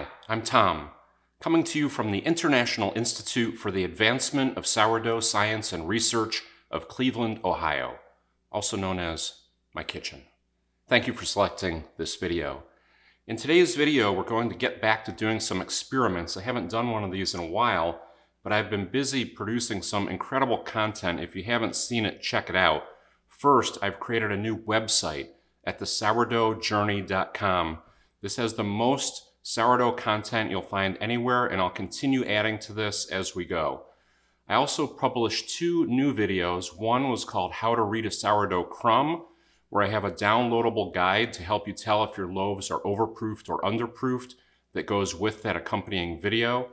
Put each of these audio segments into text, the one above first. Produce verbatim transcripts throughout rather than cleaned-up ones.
Hi, I'm Tom, coming to you from the International Institute for the Advancement of Sourdough Science and Research of Cleveland, Ohio, also known as my kitchen. Thank you for selecting this video. In today's video, we're going to get back to doing some experiments. I haven't done one of these in a while, but I've been busy producing some incredible content. If you haven't seen it, check it out. First, I've created a new website at the sourdough journey dot com. This has the most sourdough content you'll find anywhere, and I'll continue adding to this as we go. I also published two new videos. One was called How to Read a Sourdough Crumb, where I have a downloadable guide to help you tell if your loaves are overproofed or underproofed that goes with that accompanying video.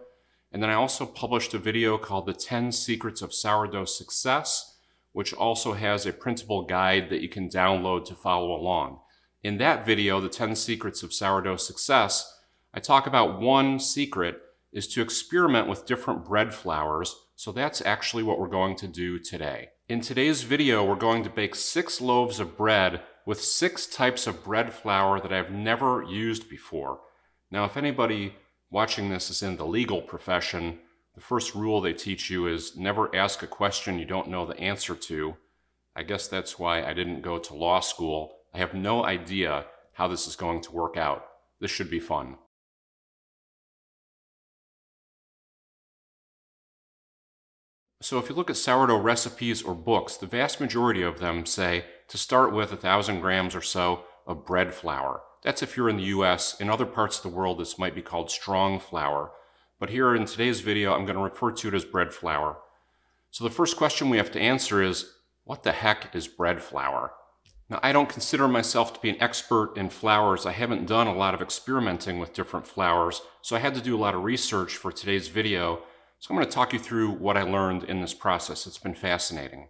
And then I also published a video called The ten Secrets of Sourdough Success, which also has a printable guide that you can download to follow along. In that video, The ten Secrets of Sourdough Success, I talk about one secret is to experiment with different bread flours, so that's actually what we're going to do today. In today's video, we're going to bake six loaves of bread with six types of bread flour that I've never used before. Now, if anybody watching this is in the legal profession, the first rule they teach you is never ask a question you don't know the answer to. I guess that's why I didn't go to law school. I have no idea how this is going to work out. This should be fun. So if you look at sourdough recipes or books, the vast majority of them say to start with a thousand grams or so of bread flour. That's if you're in the U S. In other parts of the world, this might be called strong flour. But here in today's video, I'm going to refer to it as bread flour. So the first question we have to answer is, what the heck is bread flour? Now, I don't consider myself to be an expert in flours. I haven't done a lot of experimenting with different flours, so I had to do a lot of research for today's video. So I'm going to talk you through what I learned in this process. It's been fascinating.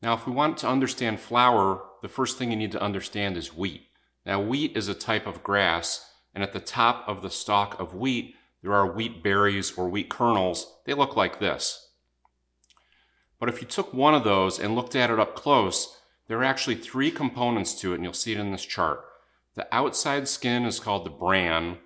Now, if we want to understand flour, the first thing you need to understand is wheat. Now, wheat is a type of grass, and at the top of the stalk of wheat, there are wheat berries or wheat kernels. They look like this. But if you took one of those and looked at it up close, there are actually three components to it, and you'll see it in this chart. The outside skin is called the bran,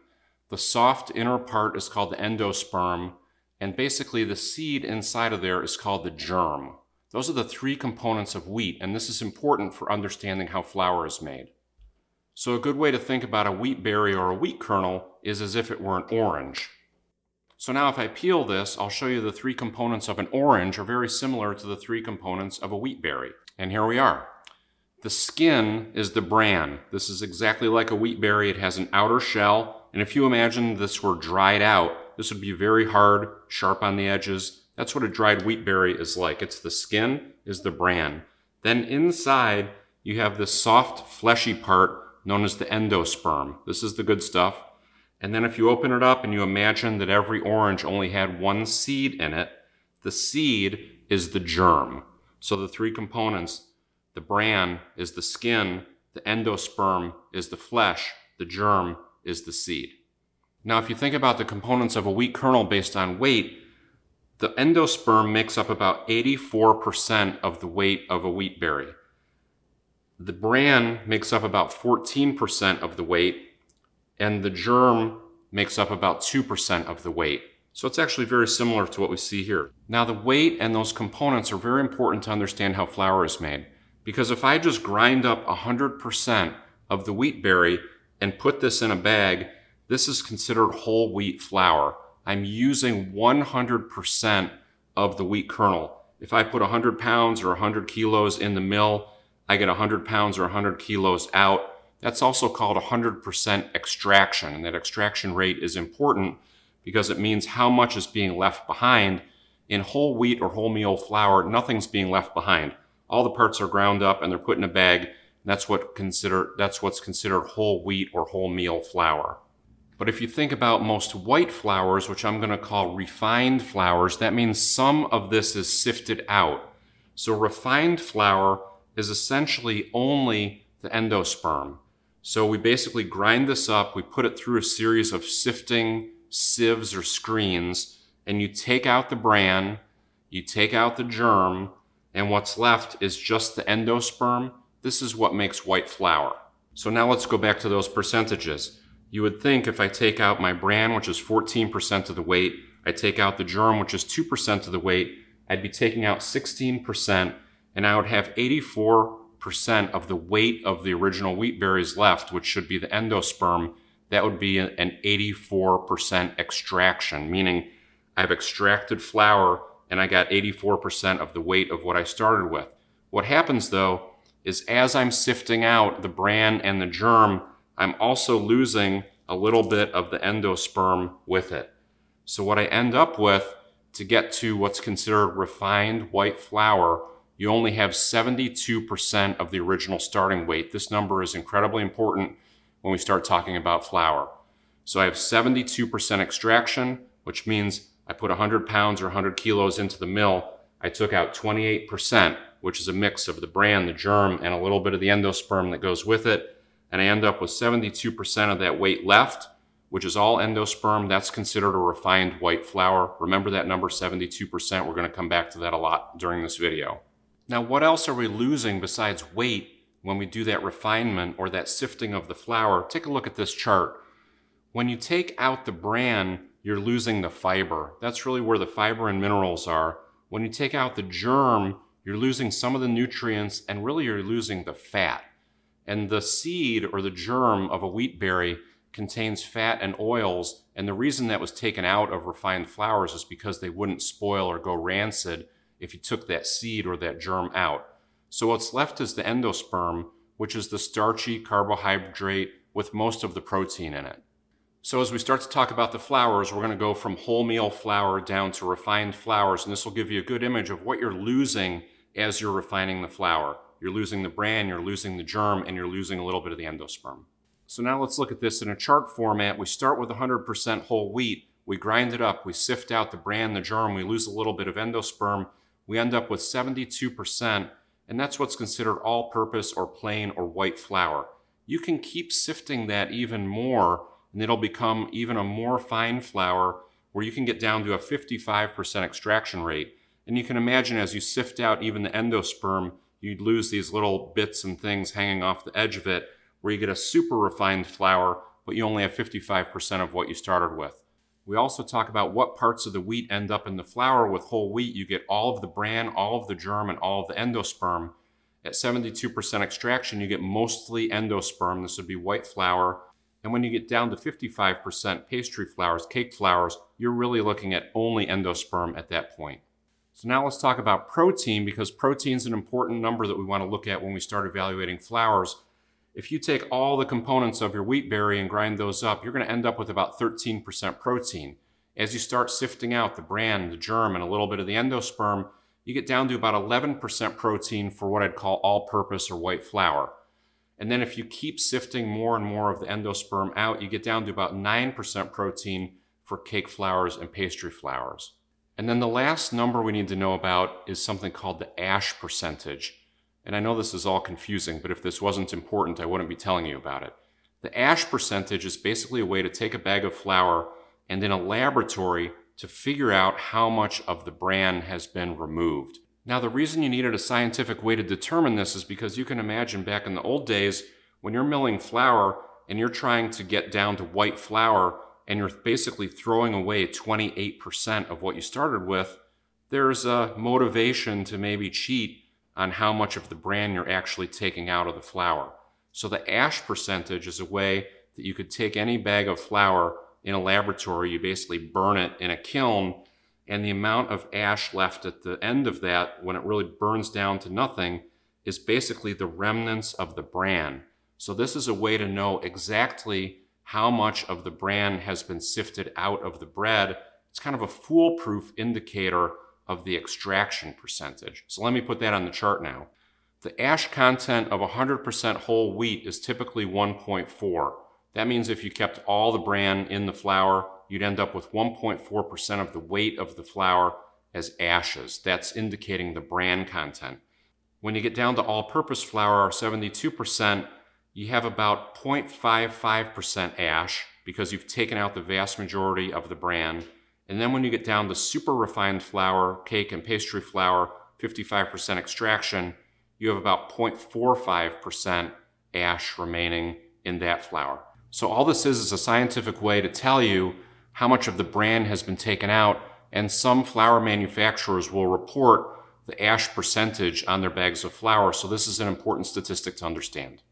the soft inner part is called the endosperm, and basically the seed inside of there is called the germ. Those are the three components of wheat, and this is important for understanding how flour is made. So a good way to think about a wheat berry or a wheat kernel is as if it were an orange. So now if I peel this, I'll show you the three components of an orange are very similar to the three components of a wheat berry. And here we are. The skin is the bran. This is exactly like a wheat berry. It has an outer shell, and if you imagine this were dried out, this would be very hard, sharp on the edges. That's what a dried wheat berry is like. It's the skin is the bran. Then inside, you have this soft, fleshy part known as the endosperm. This is the good stuff. And then if you open it up and you imagine that every orange only had one seed in it, the seed is the germ. So the three components: the bran is the skin, the endosperm is the flesh, the germ is the seed. Now, if you think about the components of a wheat kernel based on weight, the endosperm makes up about eighty-four percent of the weight of a wheat berry. The bran makes up about fourteen percent of the weight, and the germ makes up about two percent of the weight. So it's actually very similar to what we see here. Now, the weight and those components are very important to understand how flour is made. Because if I just grind up one hundred percent of the wheat berry and put this in a bag, this is considered whole wheat flour. I'm using one hundred percent of the wheat kernel. If I put one hundred pounds or one hundred kilos in the mill, I get one hundred pounds or one hundred kilos out. That's also called one hundred percent extraction. And that extraction rate is important because it means how much is being left behind. In whole wheat or wholemeal flour, nothing's being left behind. All the parts are ground up and they're put in a bag. That's what consider, that's what's considered whole wheat or wholemeal flour. But if you think about most white flours, which I'm going to call refined flours, that means some of this is sifted out. So refined flour is essentially only the endosperm. So we basically grind this up, we put it through a series of sifting sieves or screens, and you take out the bran, you take out the germ, and what's left is just the endosperm This is what makes white flour. So now let's go back to those percentages. You would think if I take out my bran, which is fourteen percent of the weight, I take out the germ, which is two percent of the weight, I'd be taking out sixteen percent, and I would have eighty-four percent of the weight of the original wheat berries left, which should be the endosperm. That would be an eighty-four percent extraction, meaning I've extracted flour and I got eighty-four percent of the weight of what I started with. What happens though is as I'm sifting out the bran and the germ, I'm also losing a little bit of the endosperm with it. So what I end up with to get to what's considered refined white flour, you only have seventy-two percent of the original starting weight. This number is incredibly important when we start talking about flour. So I have seventy-two percent extraction, which means I put one hundred pounds or one hundred kilos into the mill. I took out twenty-eight percent, which is a mix of the bran, the germ, and a little bit of the endosperm that goes with it. And I end up with seventy-two percent of that weight left, which is all endosperm. That's considered a refined white flour. Remember that number, seventy-two percent. We're gonna come back to that a lot during this video. Now, what else are we losing besides weight when we do that refinement or that sifting of the flour? Take a look at this chart. When you take out the bran, you're losing the fiber. That's really where the fiber and minerals are. When you take out the germ, you're losing some of the nutrients, and really you're losing the fat. And the seed or the germ of a wheat berry contains fat and oils, and the reason that was taken out of refined flours is because they wouldn't spoil or go rancid if you took that seed or that germ out. So what's left is the endosperm, which is the starchy carbohydrate with most of the protein in it. So as we start to talk about the flours, we're going to go from wholemeal flour down to refined flours, and this will give you a good image of what you're losing as you're refining the flour. You're losing the bran, you're losing the germ, and you're losing a little bit of the endosperm. So now let's look at this in a chart format. We start with one hundred percent whole wheat. We grind it up. We sift out the bran, the germ. We lose a little bit of endosperm. We end up with seventy-two percent, and that's what's considered all-purpose or plain or white flour. You can keep sifting that even more, and it'll become even a more fine flour where you can get down to a fifty-five percent extraction rate. And you can imagine as you sift out even the endosperm, you'd lose these little bits and things hanging off the edge of it, where you get a super refined flour, but you only have fifty-five percent of what you started with. We also talk about what parts of the wheat end up in the flour. With whole wheat, you get all of the bran, all of the germ, and all of the endosperm. At seventy-two percent extraction, you get mostly endosperm. This would be white flour. And when you get down to fifty-five percent pastry flours, cake flours, you're really looking at only endosperm at that point. So now let's talk about protein, because protein is an important number that we want to look at when we start evaluating flours. If you take all the components of your wheat berry and grind those up, you're going to end up with about thirteen percent protein. As you start sifting out the bran, the germ, and a little bit of the endosperm, you get down to about eleven percent protein for what I'd call all-purpose or white flour. And then if you keep sifting more and more of the endosperm out, you get down to about nine percent protein for cake flours and pastry flours. And then the last number we need to know about is something called the ash percentage. And I know this is all confusing, but if this wasn't important, I wouldn't be telling you about it. The ash percentage is basically a way to take a bag of flour and in a laboratory to figure out how much of the bran has been removed. Now, the reason you needed a scientific way to determine this is because you can imagine back in the old days when you're milling flour and you're trying to get down to white flour and you're basically throwing away twenty-eight percent of what you started with, there's a motivation to maybe cheat on how much of the bran you're actually taking out of the flour. So the ash percentage is a way that you could take any bag of flour in a laboratory, you basically burn it in a kiln, and the amount of ash left at the end of that, when it really burns down to nothing, is basically the remnants of the bran. So this is a way to know exactly how much of the bran has been sifted out of the bread. It's kind of a foolproof indicator of the extraction percentage. So let me put that on the chart now. The ash content of one hundred percent whole wheat is typically one point four. That means if you kept all the bran in the flour, you'd end up with one point four percent of the weight of the flour as ashes. That's indicating the bran content. When you get down to all-purpose flour, or seventy-two percent, you have about zero point five five percent ash because you've taken out the vast majority of the bran. And then when you get down to super refined flour, cake and pastry flour, fifty-five percent extraction, you have about zero point four five percent ash remaining in that flour. So all this is is a scientific way to tell you how much of the bran has been taken out, and some flour manufacturers will report the ash percentage on their bags of flour, so this is an important statistic to understand.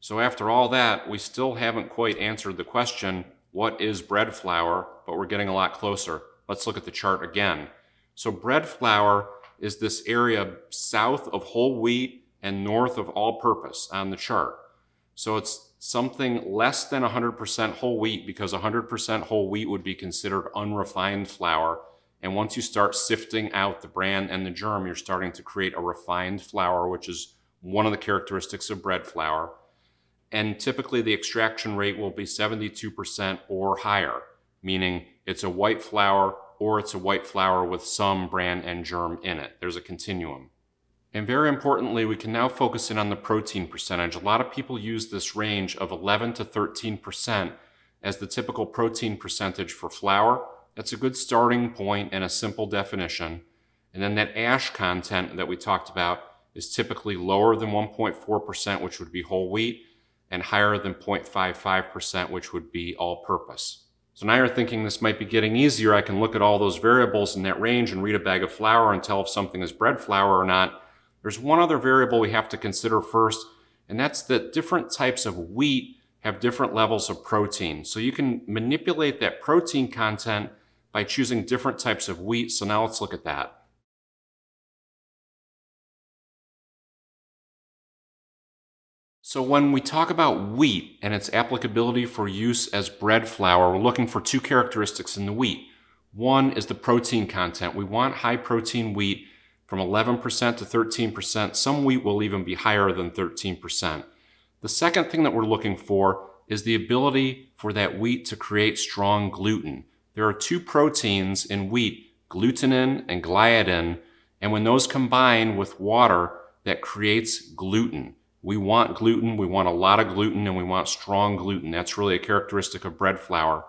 So after all that, we still haven't quite answered the question, what is bread flour? But we're getting a lot closer. Let's look at the chart again. So bread flour is this area south of whole wheat and north of all-purpose on the chart. So it's something less than one hundred percent whole wheat, because one hundred percent whole wheat would be considered unrefined flour. And once you start sifting out the bran and the germ, you're starting to create a refined flour, which is one of the characteristics of bread flour. And typically the extraction rate will be seventy-two percent or higher, meaning it's a white flour or it's a white flour with some bran and germ in it. There's a continuum. And very importantly, we can now focus in on the protein percentage. A lot of people use this range of eleven to thirteen percent as the typical protein percentage for flour. That's a good starting point and a simple definition. And then that ash content that we talked about is typically lower than one point four percent, which would be whole wheat, and higher than zero point five five percent, which would be all-purpose. So now you're thinking this might be getting easier. I can look at all those variables in that range and read a bag of flour and tell if something is bread flour or not. There's one other variable we have to consider first, and that's that different types of wheat have different levels of protein. So you can manipulate that protein content by choosing different types of wheat. So now let's look at that. So when we talk about wheat and its applicability for use as bread flour, we're looking for two characteristics in the wheat. One is the protein content. We want high protein wheat, from eleven percent to thirteen percent. Some wheat will even be higher than thirteen percent. The second thing that we're looking for is the ability for that wheat to create strong gluten. There are two proteins in wheat, glutenin and gliadin, and when those combine with water, that creates gluten. We want gluten, we want a lot of gluten, and we want strong gluten. That's really a characteristic of bread flour.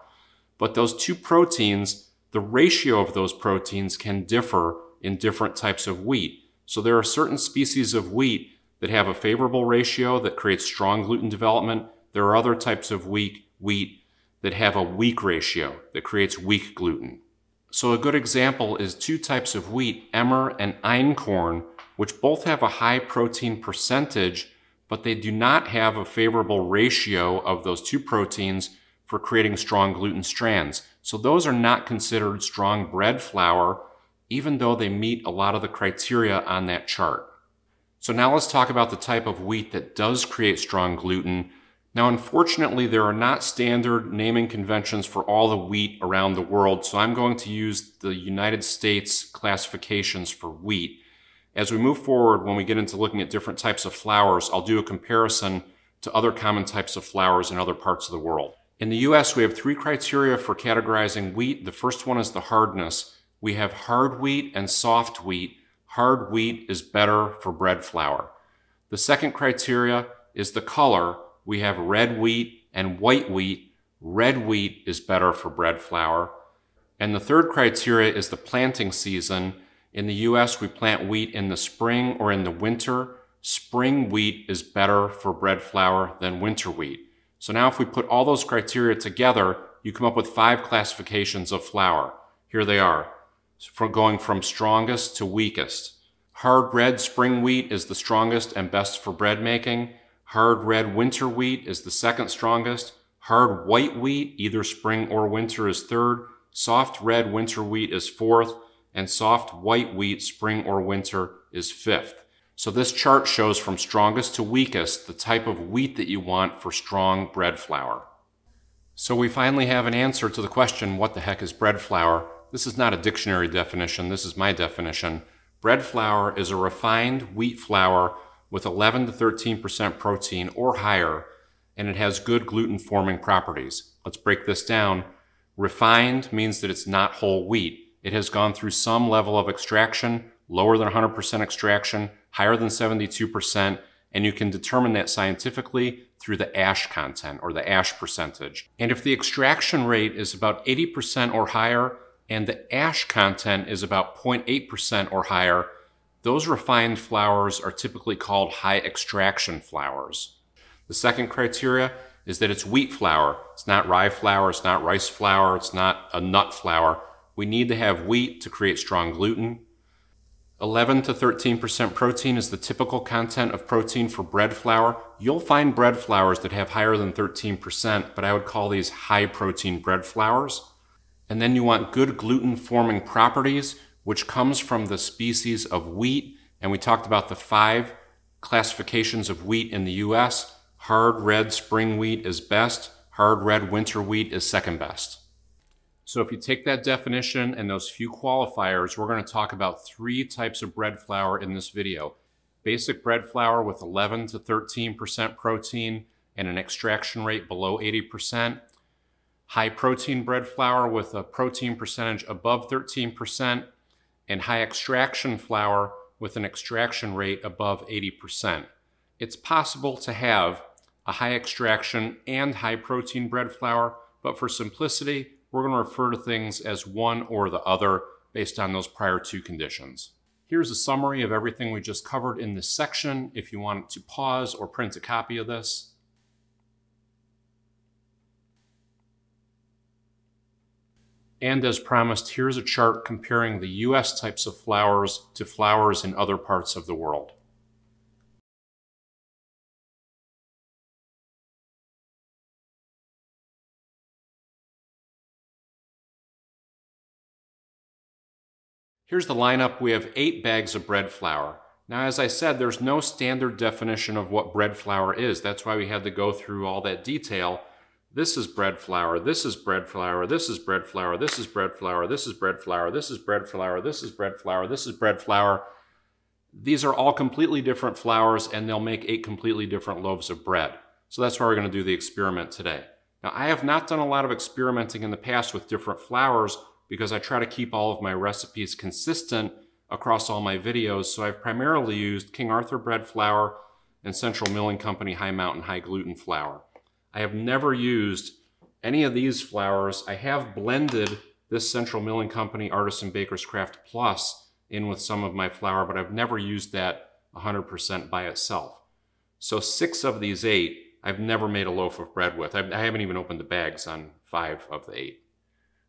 But those two proteins, the ratio of those proteins can differ in different types of wheat. So there are certain species of wheat that have a favorable ratio that creates strong gluten development. There are other types of wheat, wheat that have a weak ratio that creates weak gluten. So a good example is two types of wheat, emmer and einkorn, which both have a high protein percentage, but they do not have a favorable ratio of those two proteins for creating strong gluten strands. So those are not considered strong bread flour, even though they meet a lot of the criteria on that chart. So now let's talk about the type of wheat that does create strong gluten. Now, unfortunately, there are not standard naming conventions for all the wheat around the world, so I'm going to use the United States classifications for wheat. As we move forward, when we get into looking at different types of flours, I'll do a comparison to other common types of flours in other parts of the world. In the U S, we have three criteria for categorizing wheat. The first one is the hardness. We have hard wheat and soft wheat. Hard wheat is better for bread flour. The second criteria is the color. We have red wheat and white wheat. Red wheat is better for bread flour. And the third criteria is the planting season. In the U S, we plant wheat in the spring or in the winter. Spring wheat is better for bread flour than winter wheat. So now if we put all those criteria together, you come up with five classifications of flour. Here they are. From going from strongest to weakest. Hard red spring wheat is the strongest and best for bread making. Hard red winter wheat is the second strongest. Hard white wheat, either spring or winter, is third. Soft red winter wheat is fourth. And soft white wheat, spring or winter, is fifth. So this chart shows from strongest to weakest the type of wheat that you want for strong bread flour. So we finally have an answer to the question, what the heck is bread flour? This is not a dictionary definition, this is my definition. Bread flour is a refined wheat flour with eleven to thirteen percent protein or higher, and it has good gluten-forming properties. Let's break this down. Refined means that it's not whole wheat. It has gone through some level of extraction, lower than one hundred percent extraction, higher than seventy-two percent, and you can determine that scientifically through the ash content or the ash percentage. And if the extraction rate is about eighty percent or higher, and the ash content is about zero point eight percent or higher, those refined flours are typically called high extraction flours. The second criteria is that it's wheat flour. It's not rye flour, it's not rice flour, it's not a nut flour. We need to have wheat to create strong gluten. eleven to thirteen percent protein is the typical content of protein for bread flour. You'll find bread flours that have higher than thirteen percent, but I would call these high protein bread flours. And then you want good gluten forming properties, which comes from the species of wheat. And we talked about the five classifications of wheat in the U S. Hard red spring wheat is best. Hard red winter wheat is second best. So if you take that definition and those few qualifiers, we're going to talk about three types of bread flour in this video. Basic bread flour with eleven to thirteen percent protein and an extraction rate below eighty percent. High protein bread flour with a protein percentage above thirteen percent. And high extraction flour with an extraction rate above eighty percent. It's possible to have a high extraction and high protein bread flour, but for simplicity, we're going to refer to things as one or the other based on those prior two conditions. Here's a summary of everything we just covered in this section if you want to pause or print a copy of this. And as promised, here's a chart comparing the U S types of flours to flours in other parts of the world. Here's the lineup. We have eight bags of bread flour. Now, as I said, there's no standard definition of what bread flour is. That's why we had to go through all that detail. This is bread flour, this is bread flour, this is bread flour, this is bread flour, this is bread flour, this is bread flour, this is bread flour, this is bread flour. These are all completely different flours, and they'll make eight completely different loaves of bread. So that's why we're going to do the experiment today. Now, I have not done a lot of experimenting in the past with different flours, because I try to keep all of my recipes consistent across all my videos. So I've primarily used King Arthur bread flour and Central Milling Company High Mountain High Gluten flour. I have never used any of these flours. I have blended this Central Milling Company Artisan Baker's Craft Plus in with some of my flour, but I've never used that one hundred percent by itself. So six of these eight, I've never made a loaf of bread with. I haven't even opened the bags on five of the eight.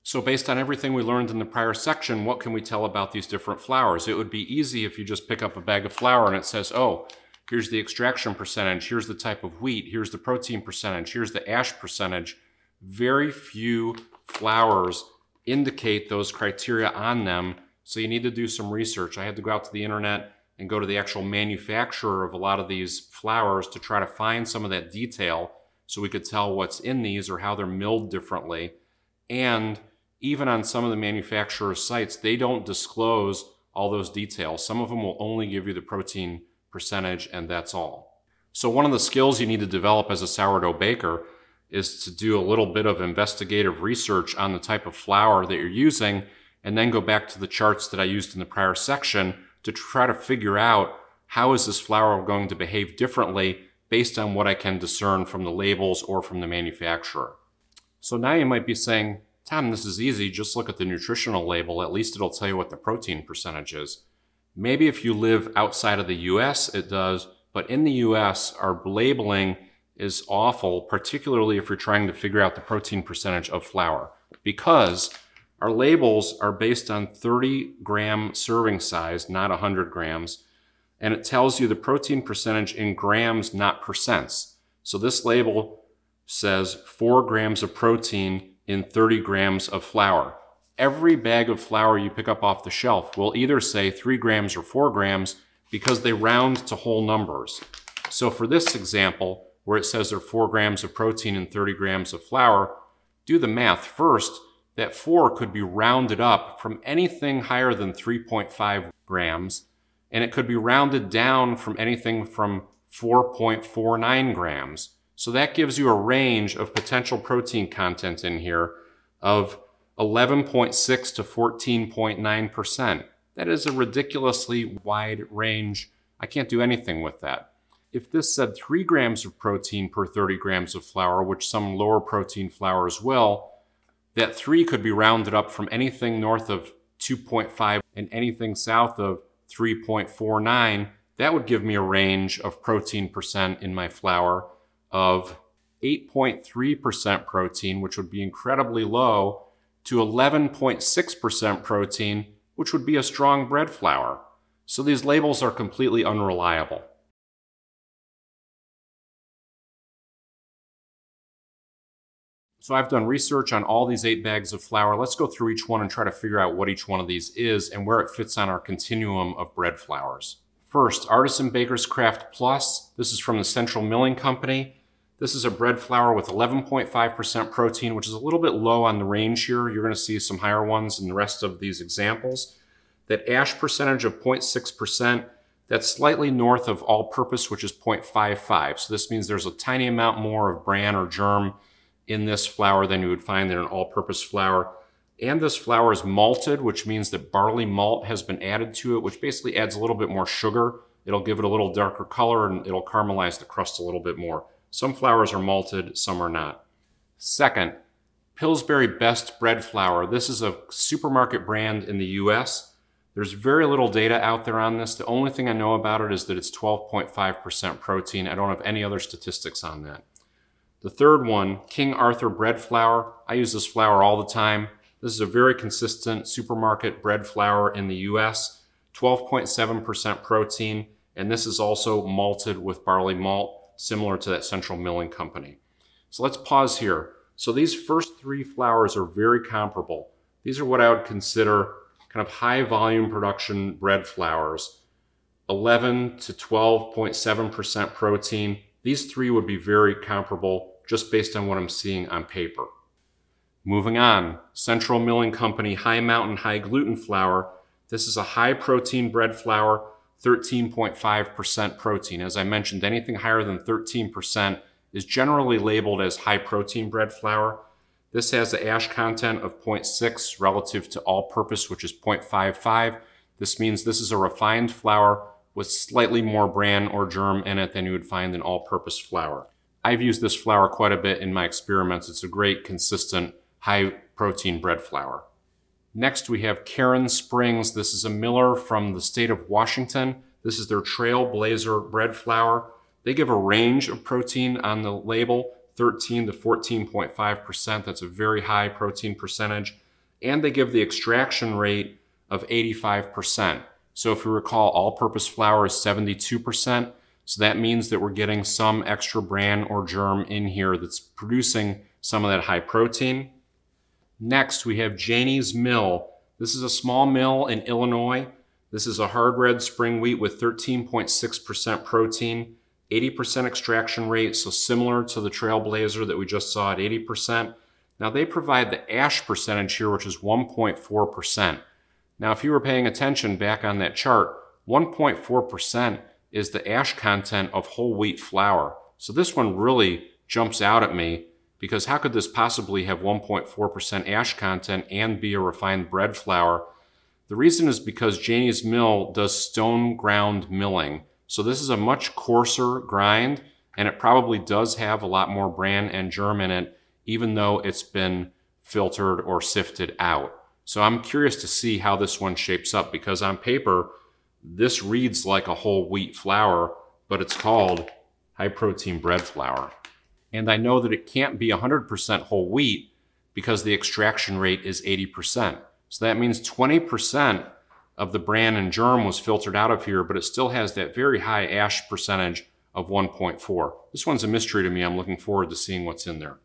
So based on everything we learned in the prior section, what can we tell about these different flours? It would be easy if you just pick up a bag of flour and it says, oh, here's the extraction percentage, here's the type of wheat, here's the protein percentage, here's the ash percentage. Very few flours indicate those criteria on them, so you need to do some research. I had to go out to the internet and go to the actual manufacturer of a lot of these flours to try to find some of that detail so we could tell what's in these or how they're milled differently. And even on some of the manufacturer's sites, they don't disclose all those details. Some of them will only give you the protein percentage, and that's all. So one of the skills you need to develop as a sourdough baker is to do a little bit of investigative research on the type of flour that you're using, and then go back to the charts that I used in the prior section to try to figure out how is this flour going to behave differently based on what I can discern from the labels or from the manufacturer. So now you might be saying, Tom, this is easy. Just look at the nutritional label. At least it'll tell you what the protein percentage is. Maybe if you live outside of the U S, it does. But in the U S, our labeling is awful, particularly if you're trying to figure out the protein percentage of flour, because our labels are based on thirty gram serving size, not one hundred grams. And it tells you the protein percentage in grams, not percents. So this label says four grams of protein in thirty grams of flour. Every bag of flour you pick up off the shelf will either say three grams or four grams because they round to whole numbers. So for this example, where it says there are four grams of protein in thirty grams of flour, do the math first. That four could be rounded up from anything higher than three point five grams, and it could be rounded down from anything from four point four nine grams. So that gives you a range of potential protein content in here of eleven point six to fourteen point nine percent. That is a ridiculously wide range. I can't do anything with that. If this said three grams of protein per thirty grams of flour, which some lower protein flours will, That three could be rounded up from anything north of two point five and anything south of three point four nine. That would give me a range of protein percent in my flour of eight point three percent protein, which would be incredibly low, to eleven point six percent protein, which would be a strong bread flour. So these labels are completely unreliable. So I've done research on all these eight bags of flour. Let's go through each one and try to figure out what each one of these is and where it fits on our continuum of bread flours. First, Artisan Baker's Craft Plus. This is from the Central Milling Company. This is a bread flour with eleven point five percent protein, which is a little bit low on the range here. You're gonna see some higher ones in the rest of these examples. That ash percentage of zero point six percent, that's slightly north of all-purpose, which is zero point five five. So this means there's a tiny amount more of bran or germ in this flour than you would find in an all-purpose flour. And this flour is malted, which means that barley malt has been added to it, which basically adds a little bit more sugar. It'll give it a little darker color and it'll caramelize the crust a little bit more. Some flours are malted, some are not. Second, Pillsbury Best Bread Flour. This is a supermarket brand in the U S. There's very little data out there on this. The only thing I know about it is that it's twelve point five percent protein. I don't have any other statistics on that. The third one, King Arthur bread flour. I use this flour all the time. This is a very consistent supermarket bread flour in the U S, twelve point seven percent protein, and this is also malted with barley malt, similar to that Central Milling Company. So let's pause here. So these first three flours are very comparable. These are what I would consider kind of high volume production bread flours, eleven to twelve point seven percent protein. These three would be very comparable just based on what I'm seeing on paper. Moving on, Central Milling Company High Mountain High Gluten Flour. This is a high protein bread flour, thirteen point five percent protein. As I mentioned, anything higher than thirteen percent is generally labeled as high protein bread flour. This has the ash content of zero point six relative to all purpose, which is zero point five five. This means this is a refined flour with slightly more bran or germ in it than you would find in all-purpose flour. I've used this flour quite a bit in my experiments. It's a great, consistent, high-protein bread flour. Next, we have Cairnsprings. This is a miller from the state of Washington. This is their Trailblazer bread flour. They give a range of protein on the label, thirteen to fourteen point five percent. That's a very high protein percentage. And they give the extraction rate of eighty-five percent. So if you recall, all-purpose flour is seventy-two percent. So that means that we're getting some extra bran or germ in here that's producing some of that high protein. Next, we have Janie's Mill. This is a small mill in Illinois. This is a hard red spring wheat with thirteen point six percent protein, eighty percent extraction rate, so similar to the Trailblazer that we just saw at eighty percent. Now they provide the ash percentage here, which is one point four percent. Now, if you were paying attention back on that chart, one point four percent is the ash content of whole wheat flour. So this one really jumps out at me because how could this possibly have one point four percent ash content and be a refined bread flour? The reason is because Janie's Mill does stone ground milling. So this is a much coarser grind and it probably does have a lot more bran and germ in it, even though it's been filtered or sifted out. So I'm curious to see how this one shapes up because on paper, this reads like a whole wheat flour, but it's called high protein bread flour. And I know that it can't be one hundred percent whole wheat because the extraction rate is eighty percent. So that means twenty percent of the bran and germ was filtered out of here, but it still has that very high ash percentage of one point four. This one's a mystery to me. I'm looking forward to seeing what's in there.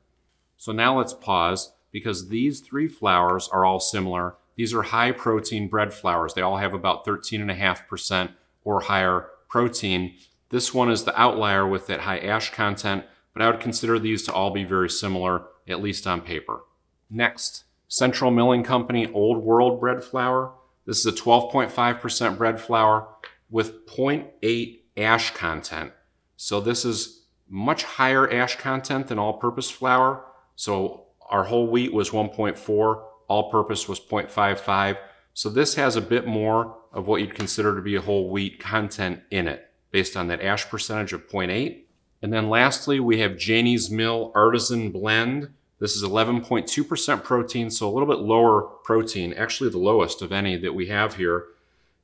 So now let's pause, because these three flours are all similar. These are high protein bread flours. They all have about thirteen point five percent or higher protein. This one is the outlier with that high ash content, but I would consider these to all be very similar, at least on paper. Next, Central Milling Company Old World bread flour. This is a twelve point five percent bread flour with zero point eight ash content. So this is much higher ash content than all-purpose flour. So our whole wheat was one point four, all-purpose was zero point five five. So this has a bit more of what you'd consider to be a whole wheat content in it, based on that ash percentage of zero point eight. And then lastly, we have Janie's Mill Artisan Blend. This is eleven point two percent protein, so a little bit lower protein, actually the lowest of any that we have here.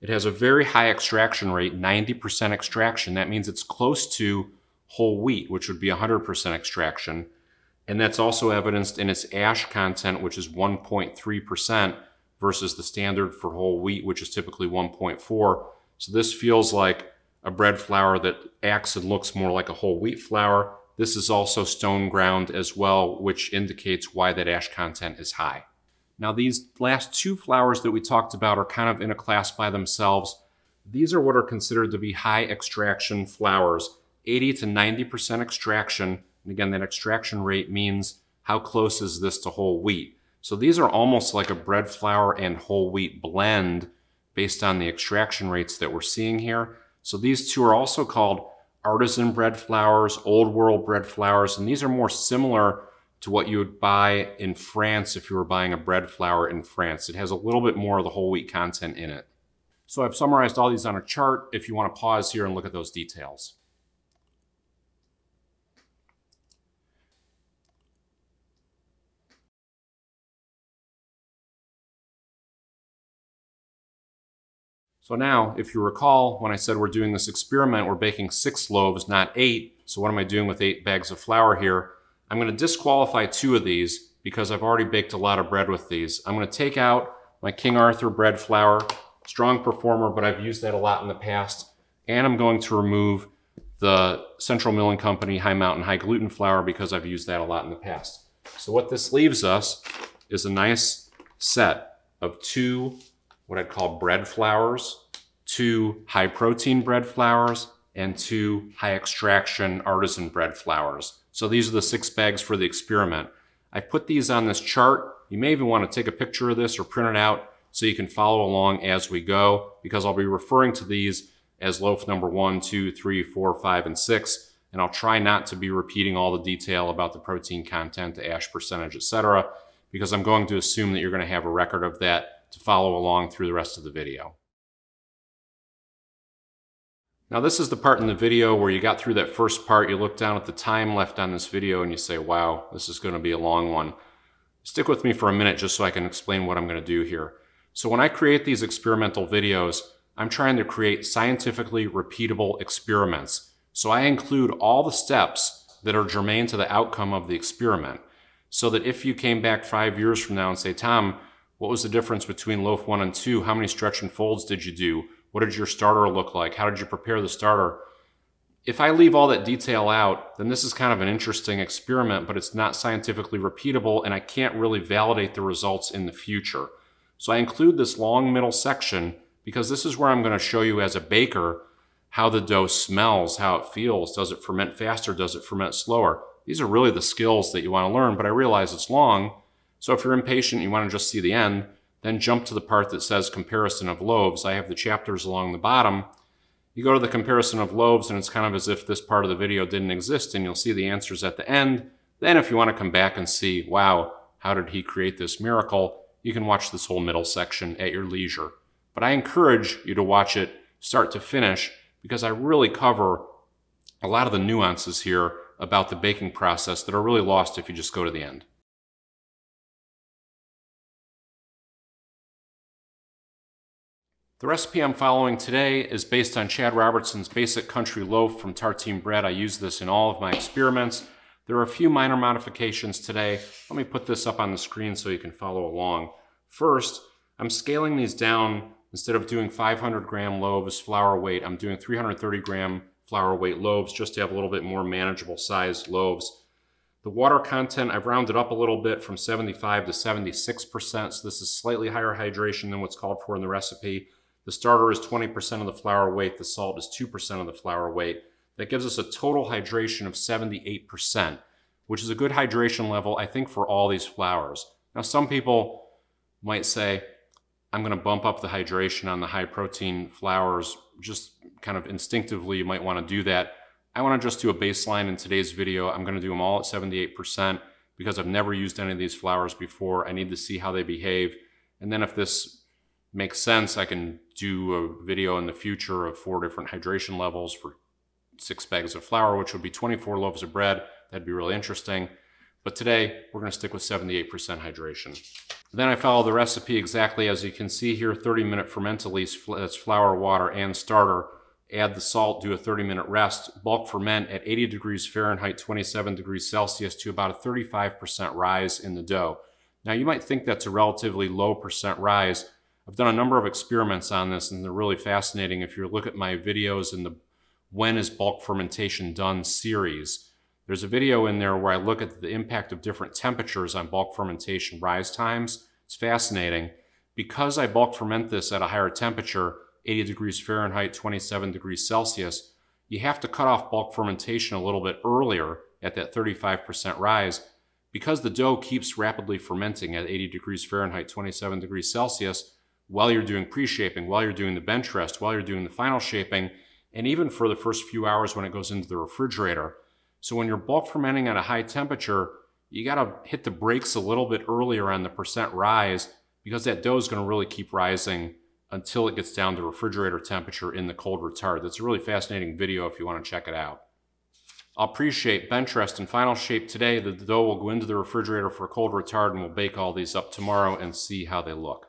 It has a very high extraction rate, ninety percent extraction. That means it's close to whole wheat, which would be one hundred percent extraction. And that's also evidenced in its ash content, which is one point three percent versus the standard for whole wheat, which is typically one point four. So this feels like a bread flour that acts and looks more like a whole wheat flour. This is also stone ground as well, which indicates why that ash content is high. Now, these last two flours that we talked about are kind of in a class by themselves. These are what are considered to be high extraction flours, eighty to ninety percent extraction. And again, that extraction rate means how close is this to whole wheat? So these are almost like a bread flour and whole wheat blend based on the extraction rates that we're seeing here. So these two are also called artisan bread flours, old world bread flours, and these are more similar to what you would buy in France if you were buying a bread flour in France. It has a little bit more of the whole wheat content in it. So I've summarized all these on a chart if you want to pause here and look at those details. So now, if you recall, when I said we're doing this experiment, we're baking six loaves, not eight. So what am I doing with eight bags of flour here? I'm going to disqualify two of these because I've already baked a lot of bread with these. I'm going to take out my King Arthur bread flour, strong performer, but I've used that a lot in the past. And I'm going to remove the Central Milling Company High Mountain High Gluten flour because I've used that a lot in the past. So what this leaves us is a nice set of two what I'd call bread flours, two high protein bread flours, and two high extraction artisan bread flours. So these are the six bags for the experiment. I put these on this chart. You may even want to take a picture of this or print it out so you can follow along as we go, because I'll be referring to these as loaf number one, two, three, four, five, and six. And I'll try not to be repeating all the detail about the protein content, the ash percentage, et cetera, because I'm going to assume that you're going to have a record of that to follow along through the rest of the video. Now, this is the part in the video where you got through that first part, you look down at the time left on this video and you say, wow, this is going to be a long one. Stick with me for a minute just so I can explain what I'm going to do here. So when I create these experimental videos, I'm trying to create scientifically repeatable experiments. So I include all the steps that are germane to the outcome of the experiment, so that if you came back five years from now and say, Tom, what was the difference between loaf one and two? How many stretch and folds did you do? What did your starter look like? How did you prepare the starter? If I leave all that detail out, then this is kind of an interesting experiment, but it's not scientifically repeatable and I can't really validate the results in the future. So I include this long middle section because this is where I'm going to show you as a baker how the dough smells, how it feels. Does it ferment faster? Does it ferment slower? These are really the skills that you want to learn, but I realize it's long. So if you're impatient, you want to just see the end, then jump to the part that says comparison of loaves. I have the chapters along the bottom. You go to the comparison of loaves and it's kind of as if this part of the video didn't exist, and you'll see the answers at the end. Then if you want to come back and see, wow, how did he create this miracle? You can watch this whole middle section at your leisure. But I encourage you to watch it start to finish because I really cover a lot of the nuances here about the baking process that are really lost if you just go to the end. The recipe I'm following today is based on Chad Robertson's Basic Country Loaf from Tartine Bread. I use this in all of my experiments. There are a few minor modifications today. Let me put this up on the screen so you can follow along. First, I'm scaling these down. Instead of doing five hundred gram loaves flour weight, I'm doing three hundred thirty gram flour weight loaves just to have a little bit more manageable sized loaves. The water content, I've rounded up a little bit from seventy-five to seventy-six percent, so this is slightly higher hydration than what's called for in the recipe. The starter is twenty percent of the flour weight. The salt is two percent of the flour weight. That gives us a total hydration of seventy-eight percent, which is a good hydration level, I think, for all these flours. Now, some people might say, I'm going to bump up the hydration on the high protein flours. Just kind of instinctively, you might want to do that. I want to just do a baseline in today's video. I'm going to do them all at seventy-eight percent because I've never used any of these flours before. I need to see how they behave. And then if this makes sense, I can do a video in the future of four different hydration levels for six bags of flour, which would be twenty-four loaves of bread. That'd be really interesting. But today we're gonna stick with seventy-eight percent hydration. Then I follow the recipe exactly as you can see here, thirty minute fermentability, that's flour, water, and starter. Add the salt, do a thirty minute rest, bulk ferment at eighty degrees Fahrenheit, twenty-seven degrees Celsius to about a thirty-five percent rise in the dough. Now you might think that's a relatively low percent rise. I've done a number of experiments on this and they're really fascinating. If you look at my videos in the When is Bulk Fermentation Done series, there's a video in there where I look at the impact of different temperatures on bulk fermentation rise times. It's fascinating. Because I bulk ferment this at a higher temperature, eighty degrees Fahrenheit, twenty-seven degrees Celsius, you have to cut off bulk fermentation a little bit earlier at that thirty-five percent rise. Because the dough keeps rapidly fermenting at eighty degrees Fahrenheit, twenty-seven degrees Celsius, while you're doing pre-shaping, while you're doing the bench rest, while you're doing the final shaping, and even for the first few hours when it goes into the refrigerator. So when you're bulk fermenting at a high temperature, you gotta hit the brakes a little bit earlier on the percent rise, because that dough is gonna really keep rising until it gets down to refrigerator temperature in the cold retard. That's a really fascinating video if you want to check it out. I'll pre-shape, bench rest, and final shape today. The dough will go into the refrigerator for cold retard and we'll bake all these up tomorrow and see how they look.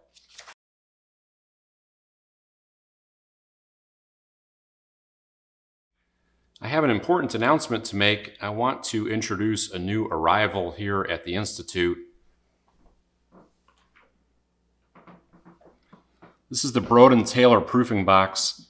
I have an important announcement to make. I want to introduce a new arrival here at the Institute. This is the Broden Taylor proofing box.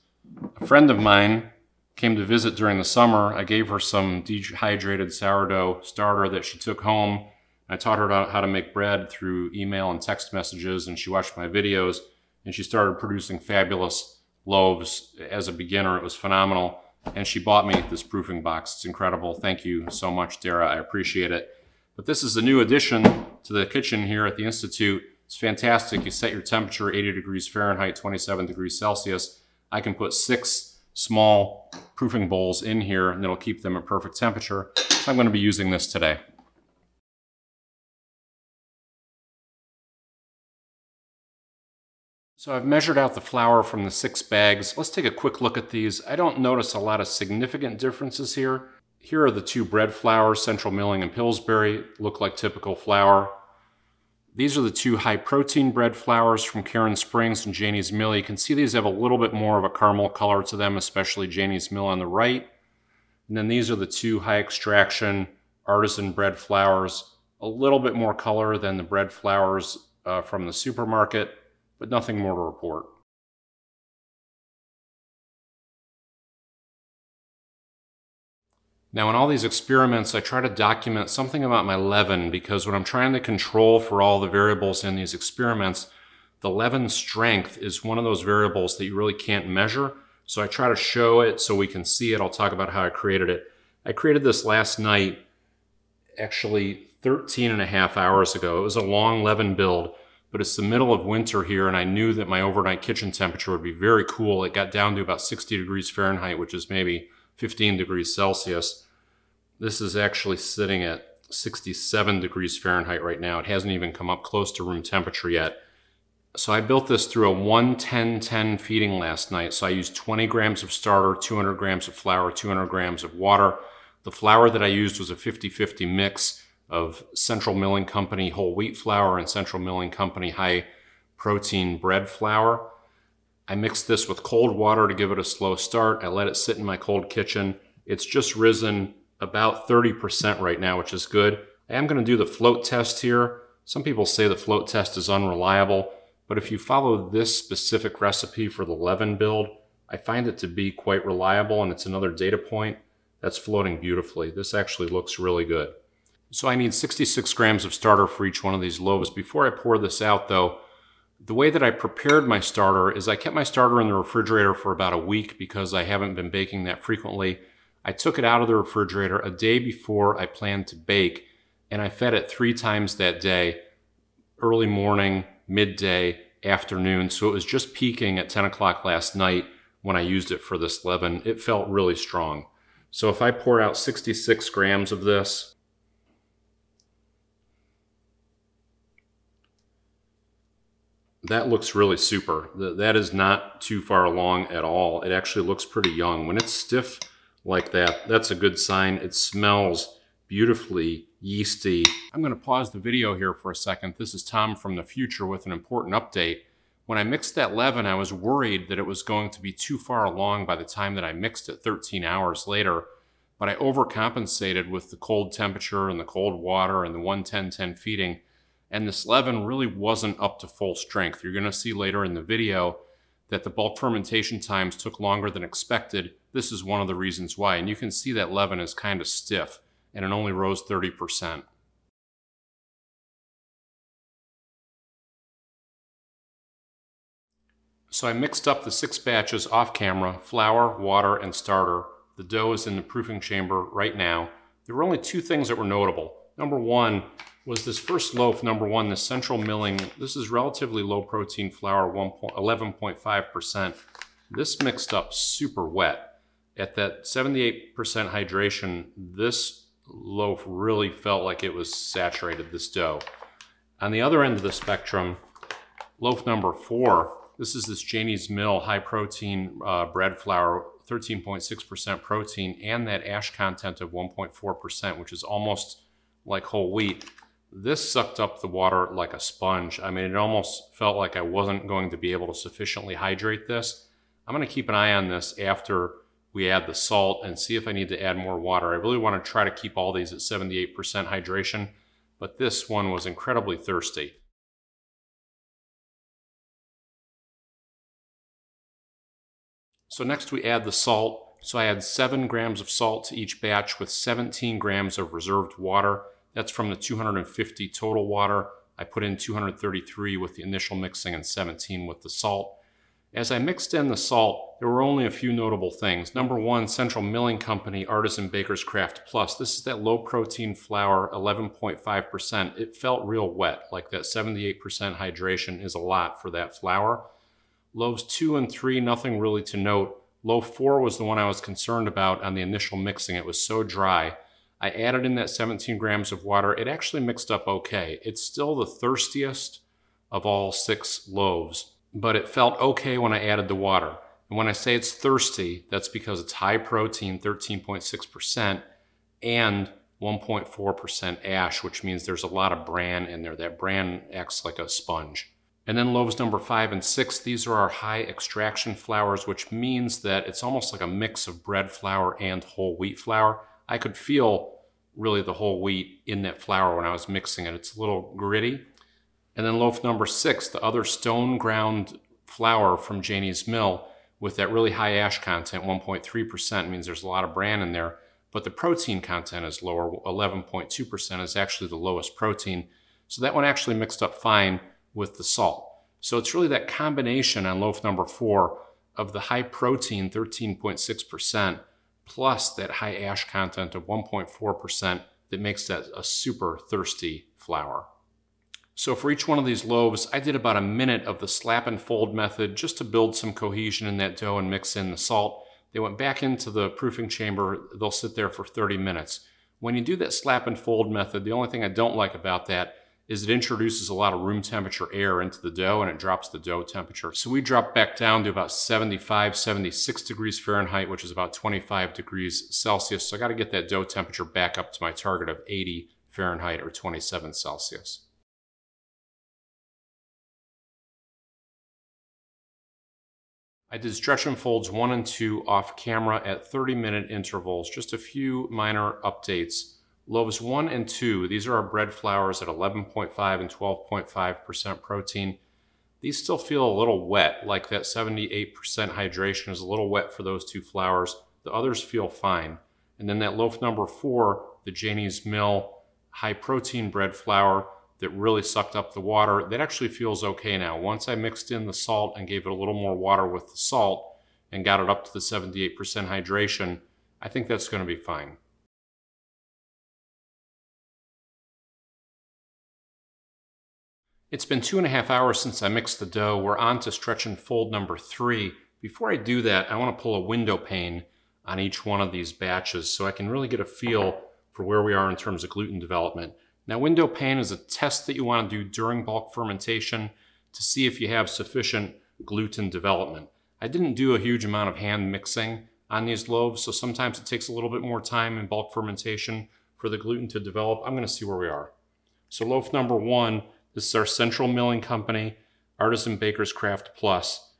A friend of mine came to visit during the summer. I gave her some dehydrated sourdough starter that she took home. I taught her how to make bread through email and text messages, and she watched my videos, and she started producing fabulous loaves. As a beginner, it was phenomenal, and she bought me this proofing box. It's incredible. Thank you so much, Dara. I appreciate it. But this is a new addition to the kitchen here at the Institute. It's fantastic. You set your temperature eighty degrees Fahrenheit, twenty-seven degrees Celsius. I can put six small proofing bowls in here and it'll keep them at perfect temperature. So I'm going to be using this today. So I've measured out the flour from the six bags. Let's take a quick look at these. I don't notice a lot of significant differences here. Here are the two bread flours, Central Milling and Pillsbury, look like typical flour. These are the two high-protein bread flours from Cairnsprings and Janie's Mill. You can see these have a little bit more of a caramel color to them, especially Janie's Mill on the right. And then these are the two high-extraction artisan bread flours. A little bit more color than the bread flours uh, from the supermarket, but nothing more to report. Now in all these experiments, I try to document something about my leaven, because when I'm trying to control for all the variables in these experiments, the leaven strength is one of those variables that you really can't measure. So I try to show it so we can see it. I'll talk about how I created it. I created this last night, actually thirteen and a half hours ago. It was a long leaven build, but it's the middle of winter here and I knew that my overnight kitchen temperature would be very cool. It got down to about sixty degrees Fahrenheit, which is maybe fifteen degrees Celsius. This is actually sitting at sixty-seven degrees Fahrenheit right now. It hasn't even come up close to room temperature yet. So I built this through a one ten ten feeding last night. So I used twenty grams of starter, two hundred grams of flour, two hundred grams of water. The flour that I used was a fifty fifty mix of Central Milling Company whole wheat flour and Central Milling Company high protein bread flour. I mixed this with cold water to give it a slow start. I let it sit in my cold kitchen. It's just risen about thirty percent right now, which is good. I am gonna do the float test here. Some people say the float test is unreliable, but if you follow this specific recipe for the leaven build, I find it to be quite reliable, and it's another data point that's floating beautifully. This actually looks really good. So I need sixty-six grams of starter for each one of these loaves. Before I pour this out though, the way that I prepared my starter is I kept my starter in the refrigerator for about a week because I haven't been baking that frequently. I took it out of the refrigerator a day before I planned to bake, and I fed it three times that day, early morning, midday, afternoon. So it was just peaking at ten o'clock last night when I used it for this leaven. It felt really strong. So if I pour out sixty-six grams of this, that looks really super. That is not too far along at all. It actually looks pretty young. When it's stiff like that, that's a good sign. It smells beautifully yeasty. I'm gonna pause the video here for a second. This is Tom from the future with an important update. When I mixed that leaven, I was worried that it was going to be too far along by the time that I mixed it thirteen hours later, but I overcompensated with the cold temperature and the cold water and the one ten ten feeding, and this leaven really wasn't up to full strength. You're gonna see later in the video that the bulk fermentation times took longer than expected. This is one of the reasons why, and you can see that leaven is kind of stiff and it only rose thirty percent. So I mixed up the six batches off camera, flour, water, and starter. The dough is in the proofing chamber right now. There were only two things that were notable. Number one was this first loaf, number one, the Central Milling. This is relatively low protein flour, eleven point five percent. This mixed up super wet. At that seventy-eight percent hydration, this loaf really felt like it was saturated, this dough. On the other end of the spectrum, loaf number four, this is this Janie's Mill high protein uh, bread flour, thirteen point six percent protein, and that ash content of one point four percent, which is almost like whole wheat. This sucked up the water like a sponge. I mean, it almost felt like I wasn't going to be able to sufficiently hydrate this. I'm gonna keep an eye on this after we add the salt and see if I need to add more water. I really wanna try to keep all these at seventy-eight percent hydration, but this one was incredibly thirsty. So next we add the salt. So I add seven grams of salt to each batch with seventeen grams of reserved water. That's from the two hundred fifty total water. I put in two hundred thirty-three with the initial mixing and seventeen with the salt. As I mixed in the salt, there were only a few notable things. Number one, Central Milling Company Artisan Baker's Craft Plus. This is that low protein flour, eleven point five percent. It felt real wet, like that seventy-eight percent hydration is a lot for that flour. Loaves two and three, nothing really to note. Loaf four was the one I was concerned about on the initial mixing. It was so dry. I added in that seventeen grams of water. It actually mixed up okay. It's still the thirstiest of all six loaves, but it felt okay when I added the water. And when I say it's thirsty, that's because it's high protein, thirteen point six percent, and one point four percent ash, which means there's a lot of bran in there. That bran acts like a sponge. And then loaves number five and six, these are our high extraction flours, which means that it's almost like a mix of bread flour and whole wheat flour. I could feel really the whole wheat in that flour when I was mixing it. It's a little gritty. And then loaf number six, the other stone ground flour from Janie's Mill with that really high ash content, one point three percent, means there's a lot of bran in there, but the protein content is lower. eleven point two percent is actually the lowest protein. So that one actually mixed up fine with the salt. So it's really that combination on loaf number four of the high protein, thirteen point six percent, plus that high ash content of one point four percent that makes that a super thirsty flour. So for each one of these loaves, I did about a minute of the slap and fold method just to build some cohesion in that dough and mix in the salt. They went back into the proofing chamber. They'll sit there for thirty minutes. When you do that slap and fold method, the only thing I don't like about that is it introduces a lot of room temperature air into the dough and it drops the dough temperature. So we dropped back down to about seventy-five, seventy-six degrees Fahrenheit, which is about twenty-five degrees Celsius. So I gotta get that dough temperature back up to my target of eighty Fahrenheit or twenty-seven Celsius. I did stretch and folds one and two off camera at thirty minute intervals, just a few minor updates. Loaves one and two, these are our bread flours at eleven point five and twelve point five percent protein. These still feel a little wet, like that seventy-eight percent hydration is a little wet for those two flours. The others feel fine. And then that loaf number four, the Janie's Mill high protein bread flour that really sucked up the water, that actually feels okay now. Once I mixed in the salt and gave it a little more water with the salt and got it up to the seventy-eight percent hydration, I think that's gonna be fine. It's been two and a half hours since I mixed the dough. We're on to stretch and fold number three. Before I do that, I want to pull a window pane on each one of these batches so I can really get a feel for where we are in terms of gluten development. Now, window pane is a test that you want to do during bulk fermentation to see if you have sufficient gluten development. I didn't do a huge amount of hand mixing on these loaves, so sometimes it takes a little bit more time in bulk fermentation for the gluten to develop. I'm gonna see where we are. So loaf number one, this is our Central Milling Company, Artisan Baker's Craft Plus.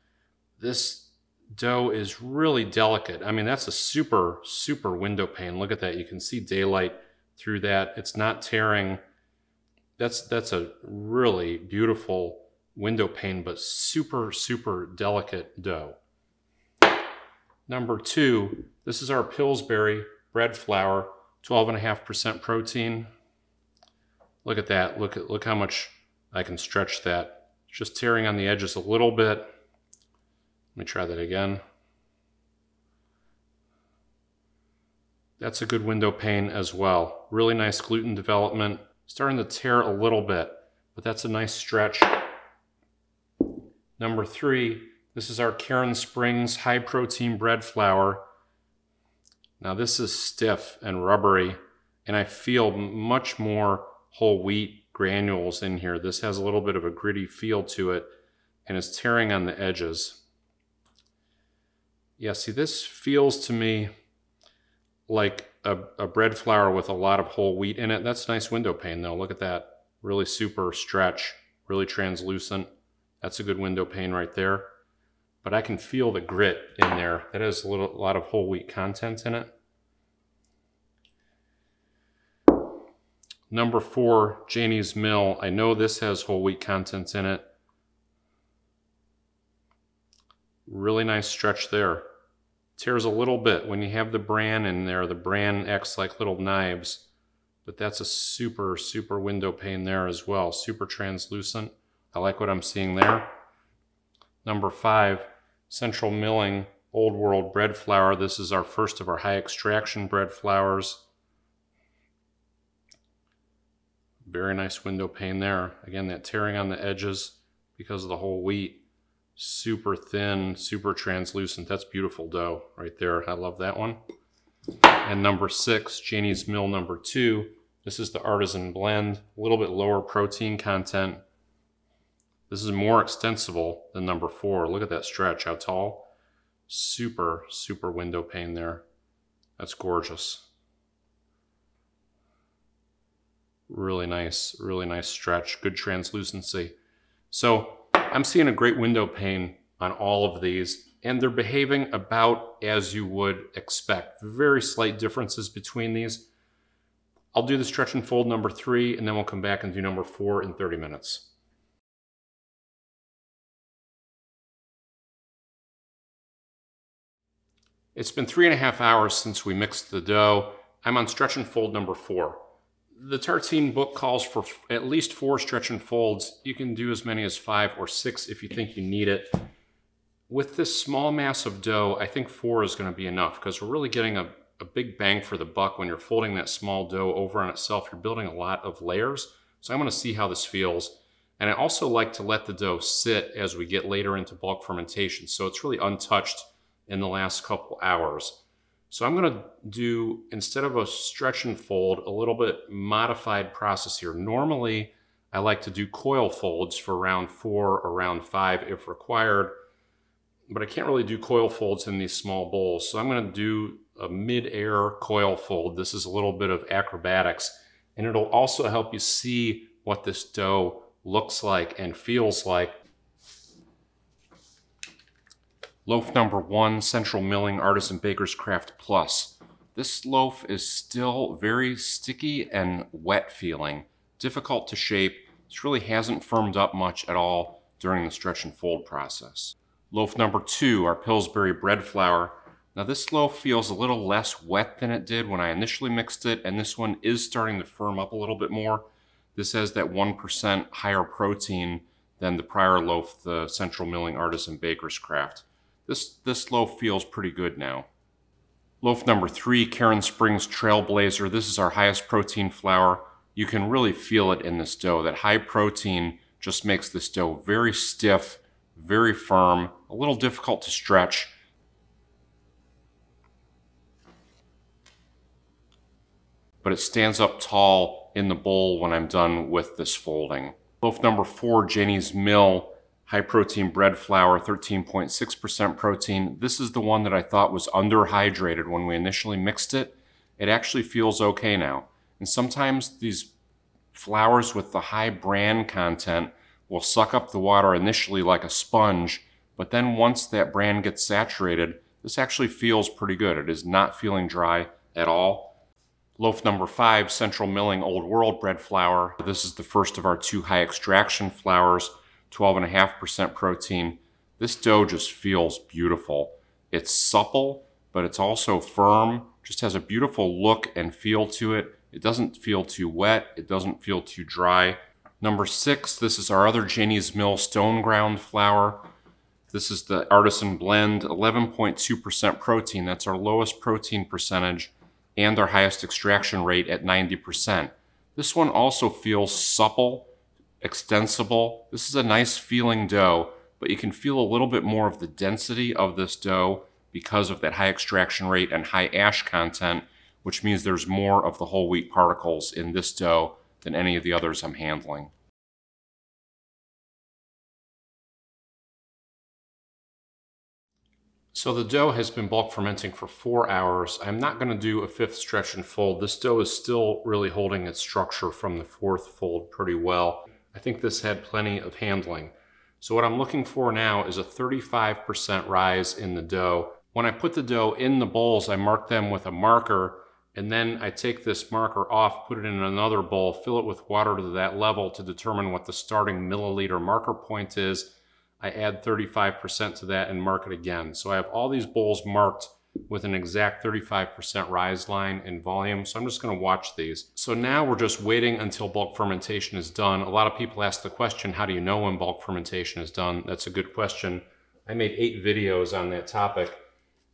This dough is really delicate. I mean, that's a super, super window pane. Look at that, you can see daylight through that. It's not tearing. That's, that's a really beautiful window pane, but super, super delicate dough. Number two, this is our Pillsbury bread flour, twelve and a half percent protein. Look at that, look at, look how much I can stretch that. Just tearing on the edges a little bit. Let me try that again. That's a good window pane as well. Really nice gluten development. Starting to tear a little bit, but that's a nice stretch. Number three, this is our Cairnsprings high protein bread flour. Now this is stiff and rubbery, and I feel much more whole wheat granules in here. This has a little bit of a gritty feel to it, and it's tearing on the edges. Yeah, see, this feels to me like a, a bread flour with a lot of whole wheat in it. That's nice window pane though. Look at that, really super stretch, really translucent. That's a good window pane right there. But I can feel the grit in there. That has a, little, a lot of whole wheat content in it. Number four, Janie's Mill. I know this has whole wheat content in it. Really nice stretch there. Tears a little bit. When you have the bran in there, the bran acts like little knives, but that's a super, super window pane there as well. Super translucent. I like what I'm seeing there. Number five, Central Milling Old World bread flour. This is our first of our high extraction bread flours. Very nice window pane there. Again, that tearing on the edges because of the whole wheat. Super thin, super translucent. That's beautiful dough right there. I love that one. And number six, Janie's Mill number two. This is the Artisan Blend. A little bit lower protein content. This is more extensible than number four. Look at that stretch, how tall. Super, super window pane there. That's gorgeous. Really nice, really nice stretch, good translucency. So I'm seeing a great window pane on all of these, and they're behaving about as you would expect. Very slight differences between these. I'll do the stretch and fold number three, and then we'll come back and do number four in thirty minutes. It's been three and a half hours since we mixed the dough. I'm on stretch and fold number four. The Tartine book calls for at least four stretch and folds. You can do as many as five or six if you think you need it. With this small mass of dough, I think four is gonna be enough because we're really getting a, a big bang for the buck when you're folding that small dough over on itself. You're building a lot of layers. So I'm gonna see how this feels. And I also like to let the dough sit as we get later into bulk fermentation. So it's really untouched in the last couple hours. So I'm gonna do, instead of a stretch and fold, a little bit modified process here. Normally, I like to do coil folds for round four or round five if required, but I can't really do coil folds in these small bowls. So I'm gonna do a mid-air coil fold. This is a little bit of acrobatics, and it'll also help you see what this dough looks like and feels like. Loaf number one, Central Milling Artisan Baker's Craft Plus. This loaf is still very sticky and wet feeling, difficult to shape. This really hasn't firmed up much at all during the stretch and fold process. Loaf number two, our Pillsbury bread flour. Now this loaf feels a little less wet than it did when I initially mixed it, and this one is starting to firm up a little bit more. This has that one percent higher protein than the prior loaf, the Central Milling Artisan Baker's Craft. This, this loaf feels pretty good now. Loaf number three, Cairnsprings Trailblazer. This is our highest protein flour. You can really feel it in this dough. That high protein just makes this dough very stiff, very firm, a little difficult to stretch. But it stands up tall in the bowl when I'm done with this folding. Loaf number four, Janie's Mill. High protein bread flour, thirteen point six percent protein. This is the one that I thought was underhydrated when we initially mixed it. It actually feels okay now. And sometimes these flours with the high bran content will suck up the water initially like a sponge, but then once that bran gets saturated, this actually feels pretty good. It is not feeling dry at all. Loaf number five, Central Milling Old World Bread Flour. This is the first of our two high extraction flours, twelve point five percent protein. This dough just feels beautiful. It's supple, but it's also firm. Just has a beautiful look and feel to it. It doesn't feel too wet. It doesn't feel too dry. Number six, this is our other Janie's Mill stone ground flour. This is the artisan blend, eleven point two percent protein. That's our lowest protein percentage and our highest extraction rate at ninety percent. This one also feels supple, extensible. This is a nice feeling dough, but you can feel a little bit more of the density of this dough because of that high extraction rate and high ash content, which means there's more of the whole wheat particles in this dough than any of the others I'm handling. So the dough has been bulk fermenting for four hours. I'm not going to do a fifth stretch and fold. This dough is still really holding its structure from the fourth fold pretty well. I think this had plenty of handling. So what I'm looking for now is a thirty-five percent rise in the dough. When I put the dough in the bowls, I mark them with a marker, and then I take this marker off, put it in another bowl, fill it with water to that level to determine what the starting milliliter marker point is. I add thirty-five percent to that and mark it again. So I have all these bowls marked with an exact thirty-five percent rise line in volume. So I'm just going to watch these. So now we're just waiting until bulk fermentation is done. A lot of people ask the question, how do you know when bulk fermentation is done? That's a good question. I made eight videos on that topic,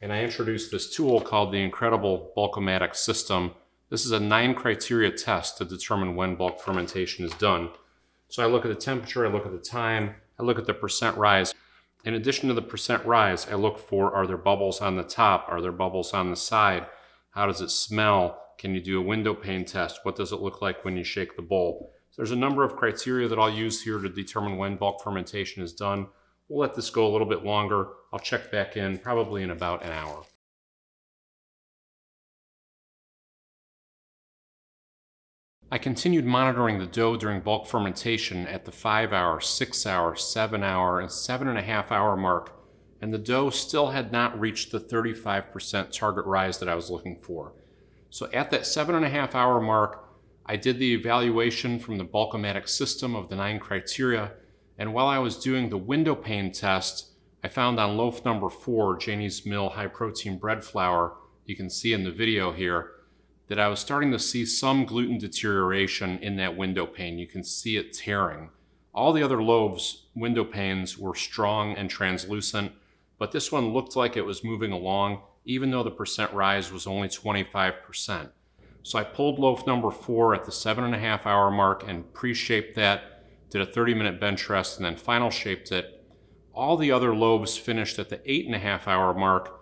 and I introduced this tool called the Incredible Bulk-O-Matic System. This is a nine criteria test to determine when bulk fermentation is done. So I look at the temperature, I look at the time, I look at the percent rise. In addition to the percent rise, I look for, are there bubbles on the top? Are there bubbles on the side? How does it smell? Can you do a window pane test? What does it look like when you shake the bowl? So there's a number of criteria that I'll use here to determine when bulk fermentation is done. We'll let this go a little bit longer. I'll check back in probably in about an hour. I continued monitoring the dough during bulk fermentation at the five hour, six hour, seven hour, and seven and a half hour mark, and the dough still had not reached the thirty-five percent target rise that I was looking for. So at that seven and a half hour mark, I did the evaluation from the Bulk-O-Matic System of the nine criteria, and while I was doing the window pane test, I found on loaf number four, Janie's Mill High Protein Bread Flour, you can see in the video here, that I was starting to see some gluten deterioration in that window pane. You can see it tearing. All the other loaves' window panes were strong and translucent, but this one looked like it was moving along, even though the percent rise was only twenty-five percent. So I pulled loaf number four at the seven and a half hour mark and pre-shaped that, did a thirty minute bench rest, and then final shaped it. All the other loaves finished at the eight and a half hour mark.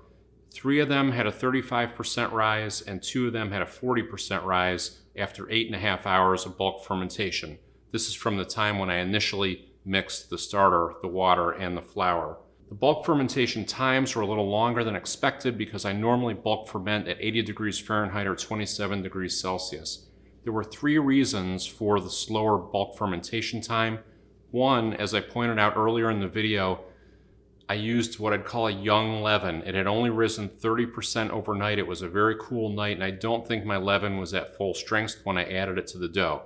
Three of them had a thirty-five percent rise, and two of them had a forty percent rise after eight and a half hours of bulk fermentation. This is from the time when I initially mixed the starter, the water, and the flour. The bulk fermentation times were a little longer than expected because I normally bulk ferment at eighty degrees Fahrenheit or twenty-seven degrees Celsius. There were three reasons for the slower bulk fermentation time. One, as I pointed out earlier in the video, I used what I'd call a young leaven. It had only risen thirty percent overnight. It was a very cool night, and I don't think my leaven was at full strength when I added it to the dough.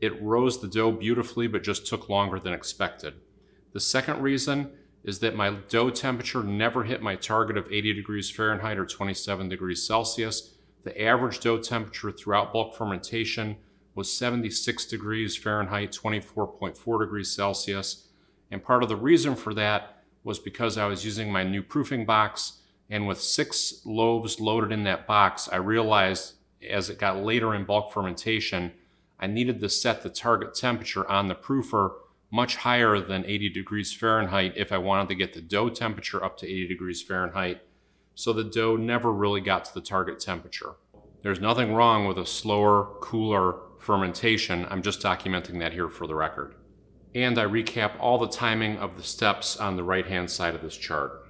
It rose the dough beautifully, but just took longer than expected. The second reason is that my dough temperature never hit my target of eighty degrees Fahrenheit or twenty-seven degrees Celsius. The average dough temperature throughout bulk fermentation was seventy-six degrees Fahrenheit, twenty-four point four degrees Celsius. And part of the reason for that was because I was using my new proofing box, and with six loaves loaded in that box, I realized as it got later in bulk fermentation, I needed to set the target temperature on the proofer much higher than eighty degrees Fahrenheit if I wanted to get the dough temperature up to eighty degrees Fahrenheit, so the dough never really got to the target temperature. There's nothing wrong with a slower, cooler fermentation. I'm just documenting that here for the record. And I recap all the timing of the steps on the right-hand side of this chart.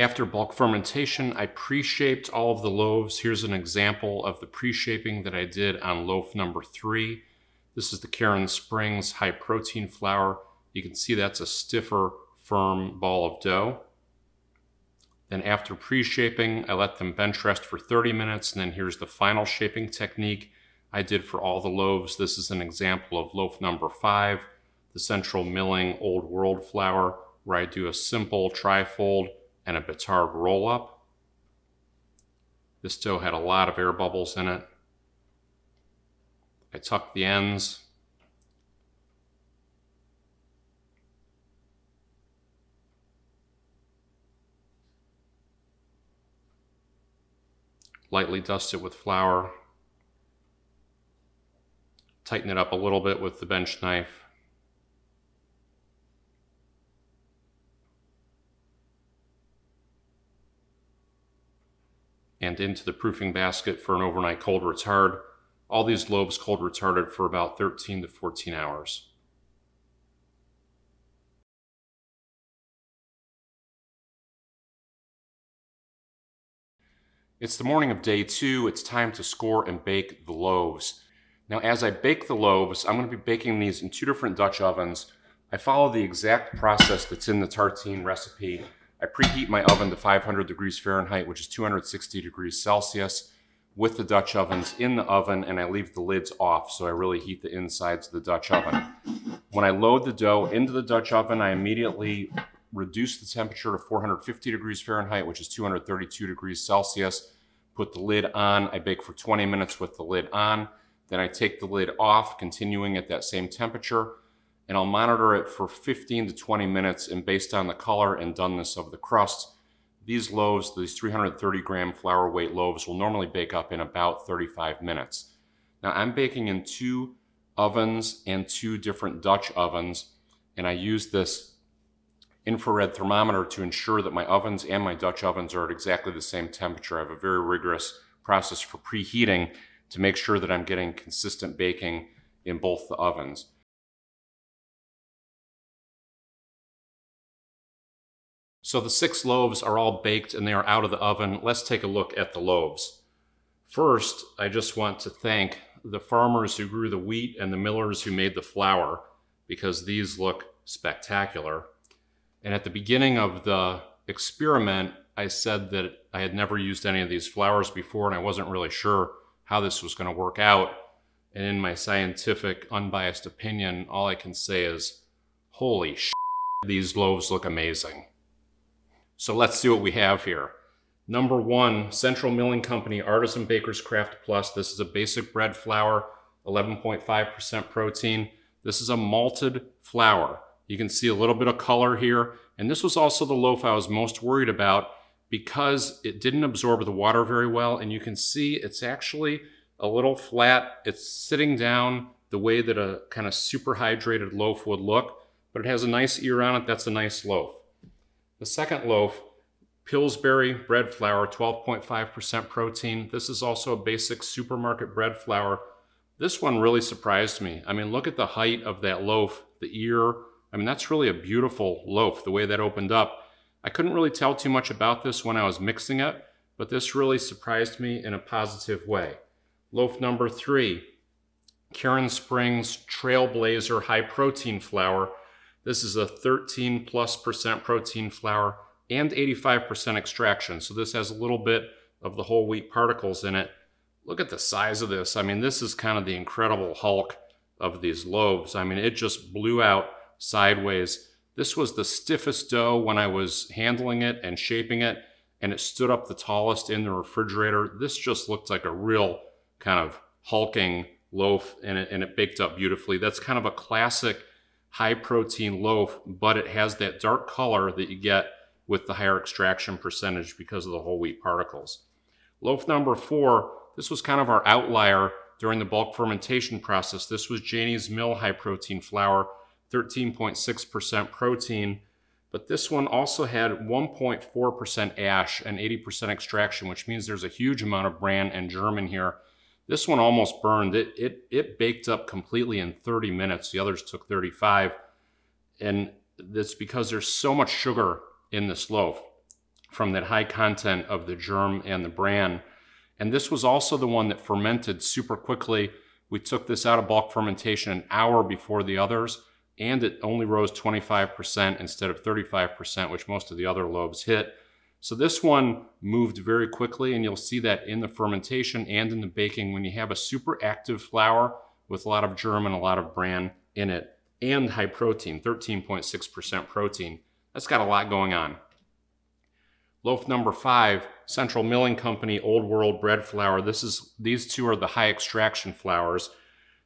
After bulk fermentation, I pre-shaped all of the loaves. Here's an example of the pre-shaping that I did on loaf number three. This is the Cairnsprings high protein flour. You can see that's a stiffer, firm ball of dough. Then after pre-shaping, I let them bench rest for thirty minutes, and then here's the final shaping technique I did for all the loaves. This is an example of loaf number five, the Central Milling Old World flour, where I do a simple tri-fold and a batard roll-up. This dough had a lot of air bubbles in it. I tucked the ends. Lightly dust it with flour. Tighten it up a little bit with the bench knife. And into the proofing basket for an overnight cold retard. All these loaves cold retarded for about thirteen to fourteen hours. It's the morning of day two. It's time to score and bake the loaves. Now, as I bake the loaves, I'm going to be baking these in two different Dutch ovens. I follow the exact process that's in the Tartine recipe. I preheat my oven to five hundred degrees Fahrenheit, which is two hundred sixty degrees Celsius, with the Dutch ovens in the oven, and I leave the lids off, so I really heat the insides of the Dutch oven. When I load the dough into the Dutch oven, I immediately reduce the temperature to four hundred fifty degrees Fahrenheit, which is two hundred thirty-two degrees Celsius. Put the lid on. I bake for twenty minutes with the lid on. Then I take the lid off, continuing at that same temperature, and I'll monitor it for fifteen to twenty minutes, and based on the color and doneness of the crust, these loaves, these three hundred thirty gram flour weight loaves, will normally bake up in about thirty-five minutes. Now, I'm baking in two ovens and two different Dutch ovens, and I use this infrared thermometer to ensure that my ovens and my Dutch ovens are at exactly the same temperature. I have a very rigorous process for preheating to make sure that I'm getting consistent baking in both the ovens. So the six loaves are all baked and they are out of the oven. Let's take a look at the loaves. First, I just want to thank the farmers who grew the wheat and the millers who made the flour, because these look spectacular. And at the beginning of the experiment, I said that I had never used any of these flours before and I wasn't really sure how this was going to work out. And in my scientific, unbiased opinion, all I can say is, holy shit, these loaves look amazing. So let's see what we have here. Number one, Central Milling Company Artisan Baker's Craft Plus. This is a basic bread flour, eleven point five percent protein. This is a malted flour. You can see a little bit of color here. And this was also the loaf I was most worried about because it didn't absorb the water very well. And you can see it's actually a little flat. It's sitting down the way that a kind of super hydrated loaf would look, but it has a nice ear on it. That's a nice loaf. The second loaf, Pillsbury bread flour, twelve point five percent protein. This is also a basic supermarket bread flour. This one really surprised me. I mean, look at the height of that loaf, the ear. I mean, that's really a beautiful loaf, the way that opened up. I couldn't really tell too much about this when I was mixing it, but this really surprised me in a positive way. Loaf number three, Cairnsprings Trailblazer high protein flour. This is a thirteen plus percent protein flour and eighty-five percent extraction. So this has a little bit of the whole wheat particles in it. Look at the size of this. I mean, this is kind of the Incredible Hulk of these loaves. I mean, it just blew out sideways. This was the stiffest dough when I was handling it and shaping it, and it stood up the tallest in the refrigerator. This just looked like a real kind of hulking loaf, and it, and it baked up beautifully. That's kind of a classic high protein loaf, but it has that dark color that you get with the higher extraction percentage because of the whole wheat particles. Loaf number four, this was kind of our outlier during the bulk fermentation process. This was Janie's Mill high protein flour, thirteen point six percent protein, but this one also had one point four percent ash and eighty percent extraction, which means there's a huge amount of bran and germ in here. This one almost burned. It, it, it baked up completely in thirty minutes. The others took thirty-five. And that's because there's so much sugar in this loaf. from that high content of the germ and the bran. And this was also the one that fermented super quickly. We took this out of bulk fermentation an hour before the others, and it only rose twenty-five percent instead of thirty-five percent, which most of the other loaves hit. So this one moved very quickly, and you'll see that in the fermentation and in the baking when you have a super active flour with a lot of germ and a lot of bran in it, and high protein, thirteen point six percent protein. That's got a lot going on. Loaf number five, Central Milling Company Old World Bread Flour. This is, these two are the high extraction flours.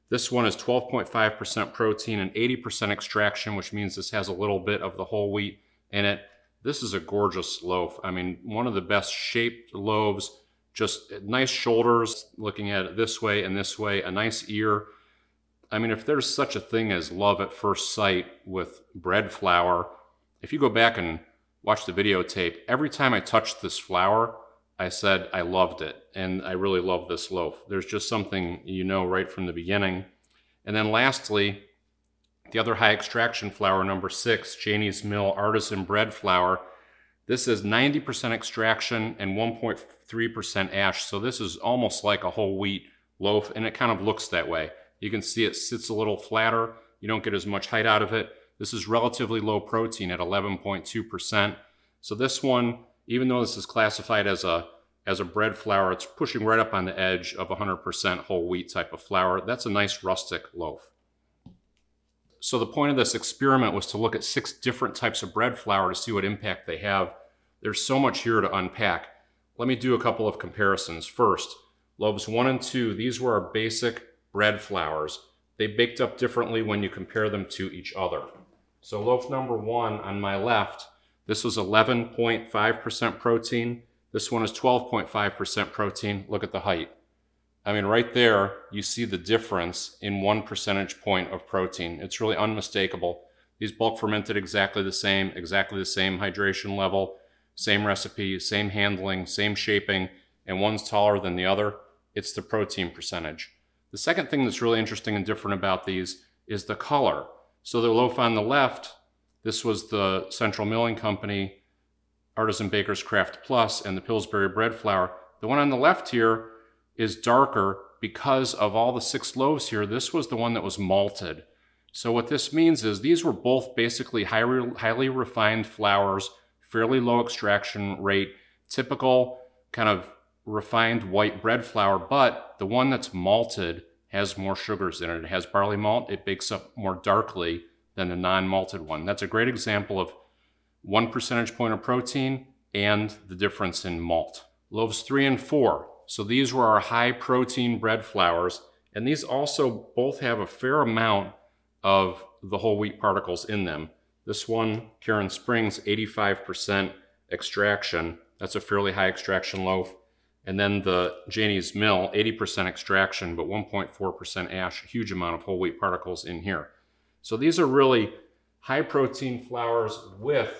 This one is twelve point five percent protein and eighty percent extraction, which means this has a little bit of the whole wheat in it. This is a gorgeous loaf. I mean, one of the best shaped loaves, just nice shoulders, looking at it this way and this way, a nice ear. I mean, if there's such a thing as love at first sight with bread flour, if you go back and watch the videotape, every time I touched this flour, I said I loved it, and I really love this loaf. There's just something, you know, right from the beginning. And then lastly, the other high extraction flour, number six, Janie's Mill Artisan Bread Flour. This is ninety percent extraction and one point three percent ash, so this is almost like a whole wheat loaf, and it kind of looks that way. You can see it sits a little flatter. You don't get as much height out of it. This is relatively low protein at eleven point two percent. So this one, even though this is classified as a, as a bread flour, it's pushing right up on the edge of one hundred percent whole wheat type of flour. That's a nice rustic loaf. So the point of this experiment was to look at six different types of bread flour to see what impact they have. There's so much here to unpack. Let me do a couple of comparisons. First, loaves one and two, these were our basic bread flours. They baked up differently when you compare them to each other. So loaf number one on my left, this was eleven point five percent protein. This one is twelve point five percent protein. Look at the height. I mean, right there, you see the difference in one percentage point of protein. It's really unmistakable. These bulk fermented exactly the same, exactly the same hydration level, same recipe, same handling, same shaping, and one's taller than the other. It's the protein percentage. The second thing that's really interesting and different about these is the color. So the loaf on the left, this was the Central Milling Company Artisan Baker's Craft Plus and the Pillsbury Bread Flour. The one on the left here is darker because of all the six loaves here. This was the one that was malted. So what this means is these were both basically highly, highly refined flours, fairly low extraction rate, typical kind of refined white bread flour, but the one that's malted has more sugars in it. It has barley malt. It bakes up more darkly than the non-malted one. That's a great example of one percentage point of protein and the difference in malt. Loaves three and four. So these were our high protein bread flours, and these also both have a fair amount of the whole wheat particles in them. This one, Cairnsprings, eighty-five percent extraction. That's a fairly high extraction loaf. And then the Janie's Mill, eighty percent extraction, but one point four percent ash, a huge amount of whole wheat particles in here. So these are really high protein flours with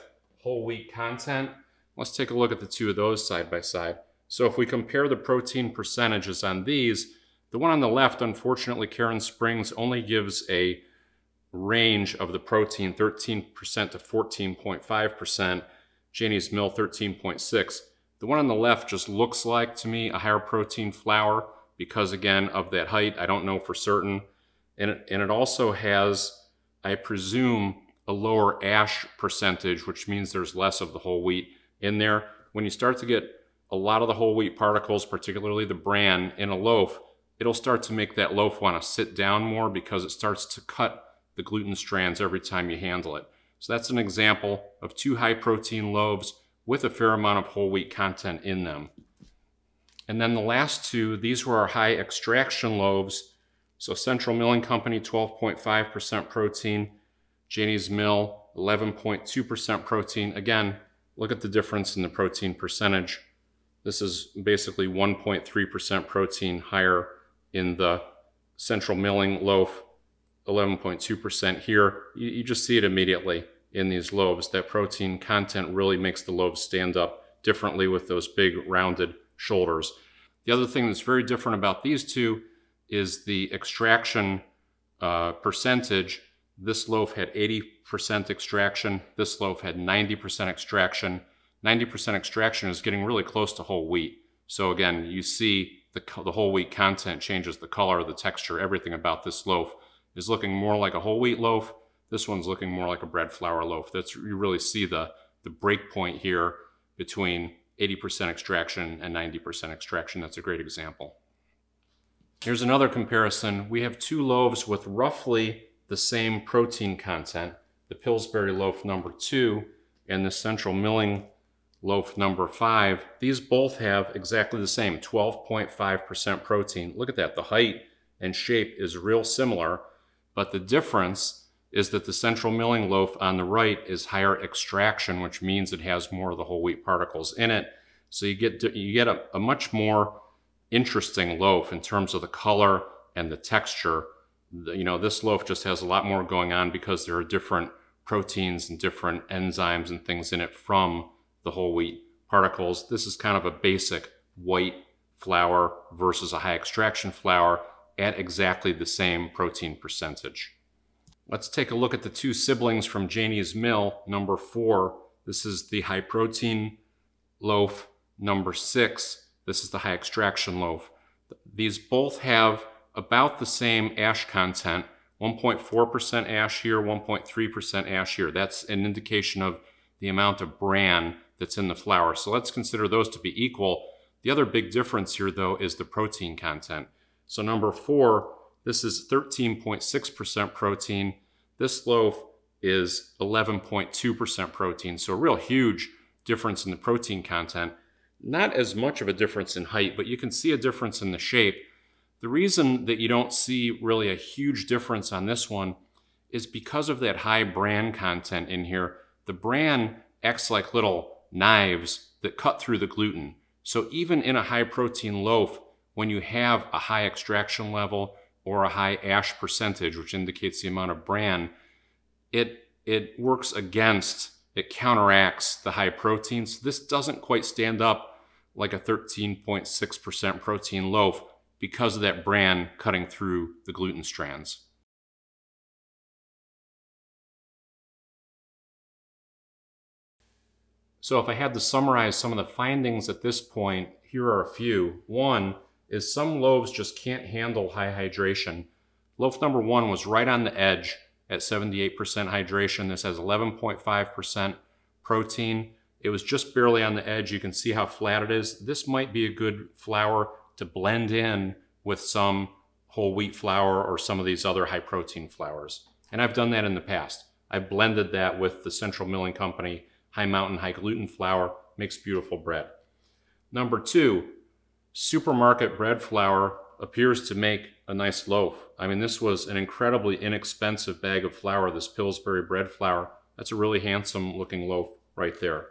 whole wheat content. Let's take a look at the two of those side by side. So if we compare the protein percentages on these, the one on the left, unfortunately, Cairnsprings only gives a range of the protein, thirteen percent to fourteen point five percent, Janie's Mill thirteen point six. The one on the left just looks like, to me, a higher protein flour because, again, of that height. I don't know for certain. And it, and it also has, I presume, a lower ash percentage, which means there's less of the whole wheat in there. When you start to get a lot of the whole wheat particles, particularly the bran, in a loaf, it'll start to make that loaf want to sit down more because it starts to cut the gluten strands every time you handle it. So that's an example of two high-protein loaves with a fair amount of whole wheat content in them. And then the last two, these were our high extraction loaves. So Central Milling Company, twelve point five percent protein, Janie's Mill, eleven point two percent protein. Again, look at the difference in the protein percentage. This is basically one point three percent protein higher in the Central Milling loaf, eleven point two percent here. You, you just see it immediately in these loaves. That protein content really makes the loaves stand up differently with those big rounded shoulders. The other thing that's very different about these two is the extraction uh, percentage. This loaf had eighty percent extraction. This loaf had ninety percent extraction. ninety percent extraction is getting really close to whole wheat. So again, you see the, the whole wheat content changes, the color, the texture, everything about this loaf is looking more like a whole wheat loaf. This one's looking more like a bread flour loaf. That's, you really see the, the break point here between eighty percent extraction and ninety percent extraction. That's a great example. Here's another comparison. We have two loaves with roughly the same protein content, the Pillsbury loaf number two and the Central Milling loaf number five. These both have exactly the same, twelve point five percent protein. Look at that, the height and shape is real similar, but the difference is that the Central Milling loaf on the right is higher extraction, which means it has more of the whole wheat particles in it. So you get, you get a, a much more interesting loaf in terms of the color and the texture. The, you know, this loaf just has a lot more going on because there are different proteins and different enzymes and things in it from the whole wheat particles. This is kind of a basic white flour versus a high extraction flour at exactly the same protein percentage. Let's take a look at the two siblings from Janie's Mill, number four. This is the high protein loaf, number six. This is the high extraction loaf. These both have about the same ash content, one point four percent ash here, one point three percent ash here. That's an indication of the amount of bran that's in the flour. So let's consider those to be equal. The other big difference here though is the protein content. So number four, this is thirteen point six percent protein. This loaf is eleven point two percent protein. So a real huge difference in the protein content. Not as much of a difference in height, but you can see a difference in the shape. The reason that you don't see really a huge difference on this one is because of that high bran content in here. The bran acts like little knives that cut through the gluten. So even in a high protein loaf, when you have a high extraction level or a high ash percentage, which indicates the amount of bran, it, it works against, it counteracts the high protein. So this doesn't quite stand up like a thirteen point six percent protein loaf, because of that bran cutting through the gluten strands. So if I had to summarize some of the findings at this point, here are a few. One is some loaves just can't handle high hydration. Loaf number one was right on the edge at seventy-eight percent hydration. This has eleven point five percent protein. It was just barely on the edge. You can see how flat it is. This might be a good flour to blend in with some whole wheat flour or some of these other high protein flours. And I've done that in the past. I've blended that with the Central Milling Company High Mountain High Gluten Flour, makes beautiful bread. Number two, supermarket bread flour appears to make a nice loaf. I mean, this was an incredibly inexpensive bag of flour, this Pillsbury bread flour. That's a really handsome looking loaf right there.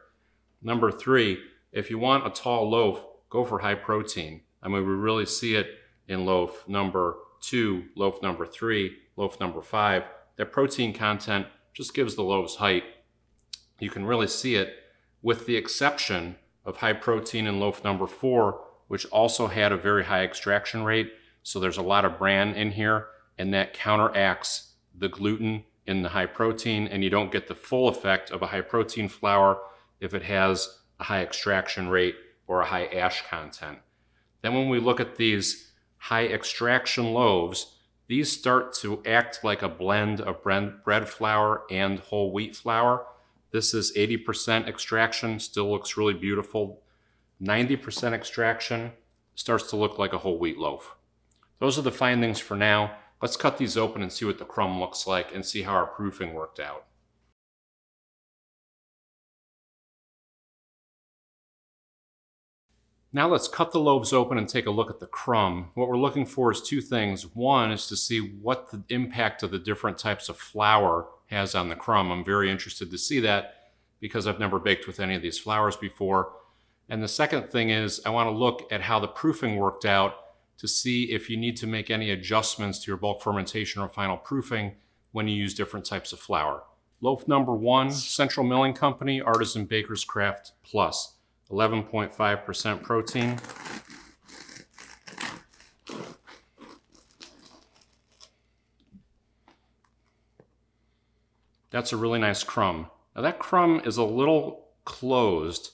Number three, if you want a tall loaf, go for high protein. I mean, we really see it in loaf number two, loaf number three, loaf number five. That protein content just gives the loaves height. You can really see it, with the exception of high protein in loaf number four, which also had a very high extraction rate. So there's a lot of bran in here, and that counteracts the gluten in the high protein, and you don't get the full effect of a high protein flour if it has a high extraction rate or a high ash content. Then when we look at these high extraction loaves, these start to act like a blend of bread flour and whole wheat flour. This is eighty percent extraction, still looks really beautiful. ninety percent extraction starts to look like a whole wheat loaf. Those are the findings for now. Let's cut these open and see what the crumb looks like and see how our proofing worked out. Now let's cut the loaves open and take a look at the crumb. What we're looking for is two things. One is to see what the impact of the different types of flour has on the crumb. I'm very interested to see that because I've never baked with any of these flours before. And the second thing is I want to look at how the proofing worked out to see if you need to make any adjustments to your bulk fermentation or final proofing when you use different types of flour. Loaf number one, Central Milling Company, Artisan Baker's Craft Plus. eleven point five percent protein. That's a really nice crumb. Now that crumb is a little closed.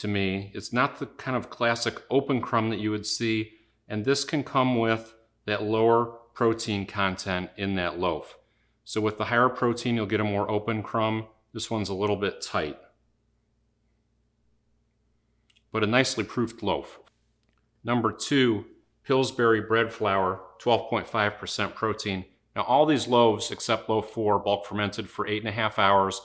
to me. It's not the kind of classic open crumb that you would see, and this can come with that lower protein content in that loaf. So with the higher protein, you'll get a more open crumb. This one's a little bit tight, but a nicely proofed loaf. Number two, Pillsbury bread flour, twelve point five percent protein. Now all these loaves, except loaf four, bulk fermented for eight and a half hours.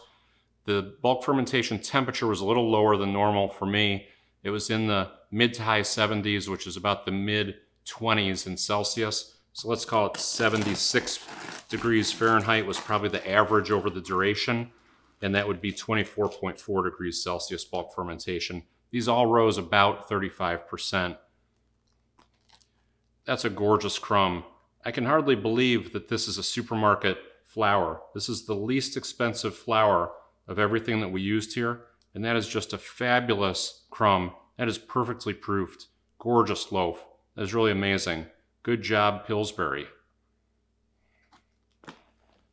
The bulk fermentation temperature was a little lower than normal for me. It was in the mid to high seventies, which is about the mid twenties in Celsius. So let's call it seventy-six degrees Fahrenheit was probably the average over the duration. And that would be twenty-four point four degrees Celsius bulk fermentation. These all rose about thirty-five percent. That's a gorgeous crumb. I can hardly believe that this is a supermarket flour. This is the least expensive flour of everything that we used here. And that is just a fabulous crumb. That is perfectly proofed, gorgeous loaf. That is really amazing. Good job, Pillsbury.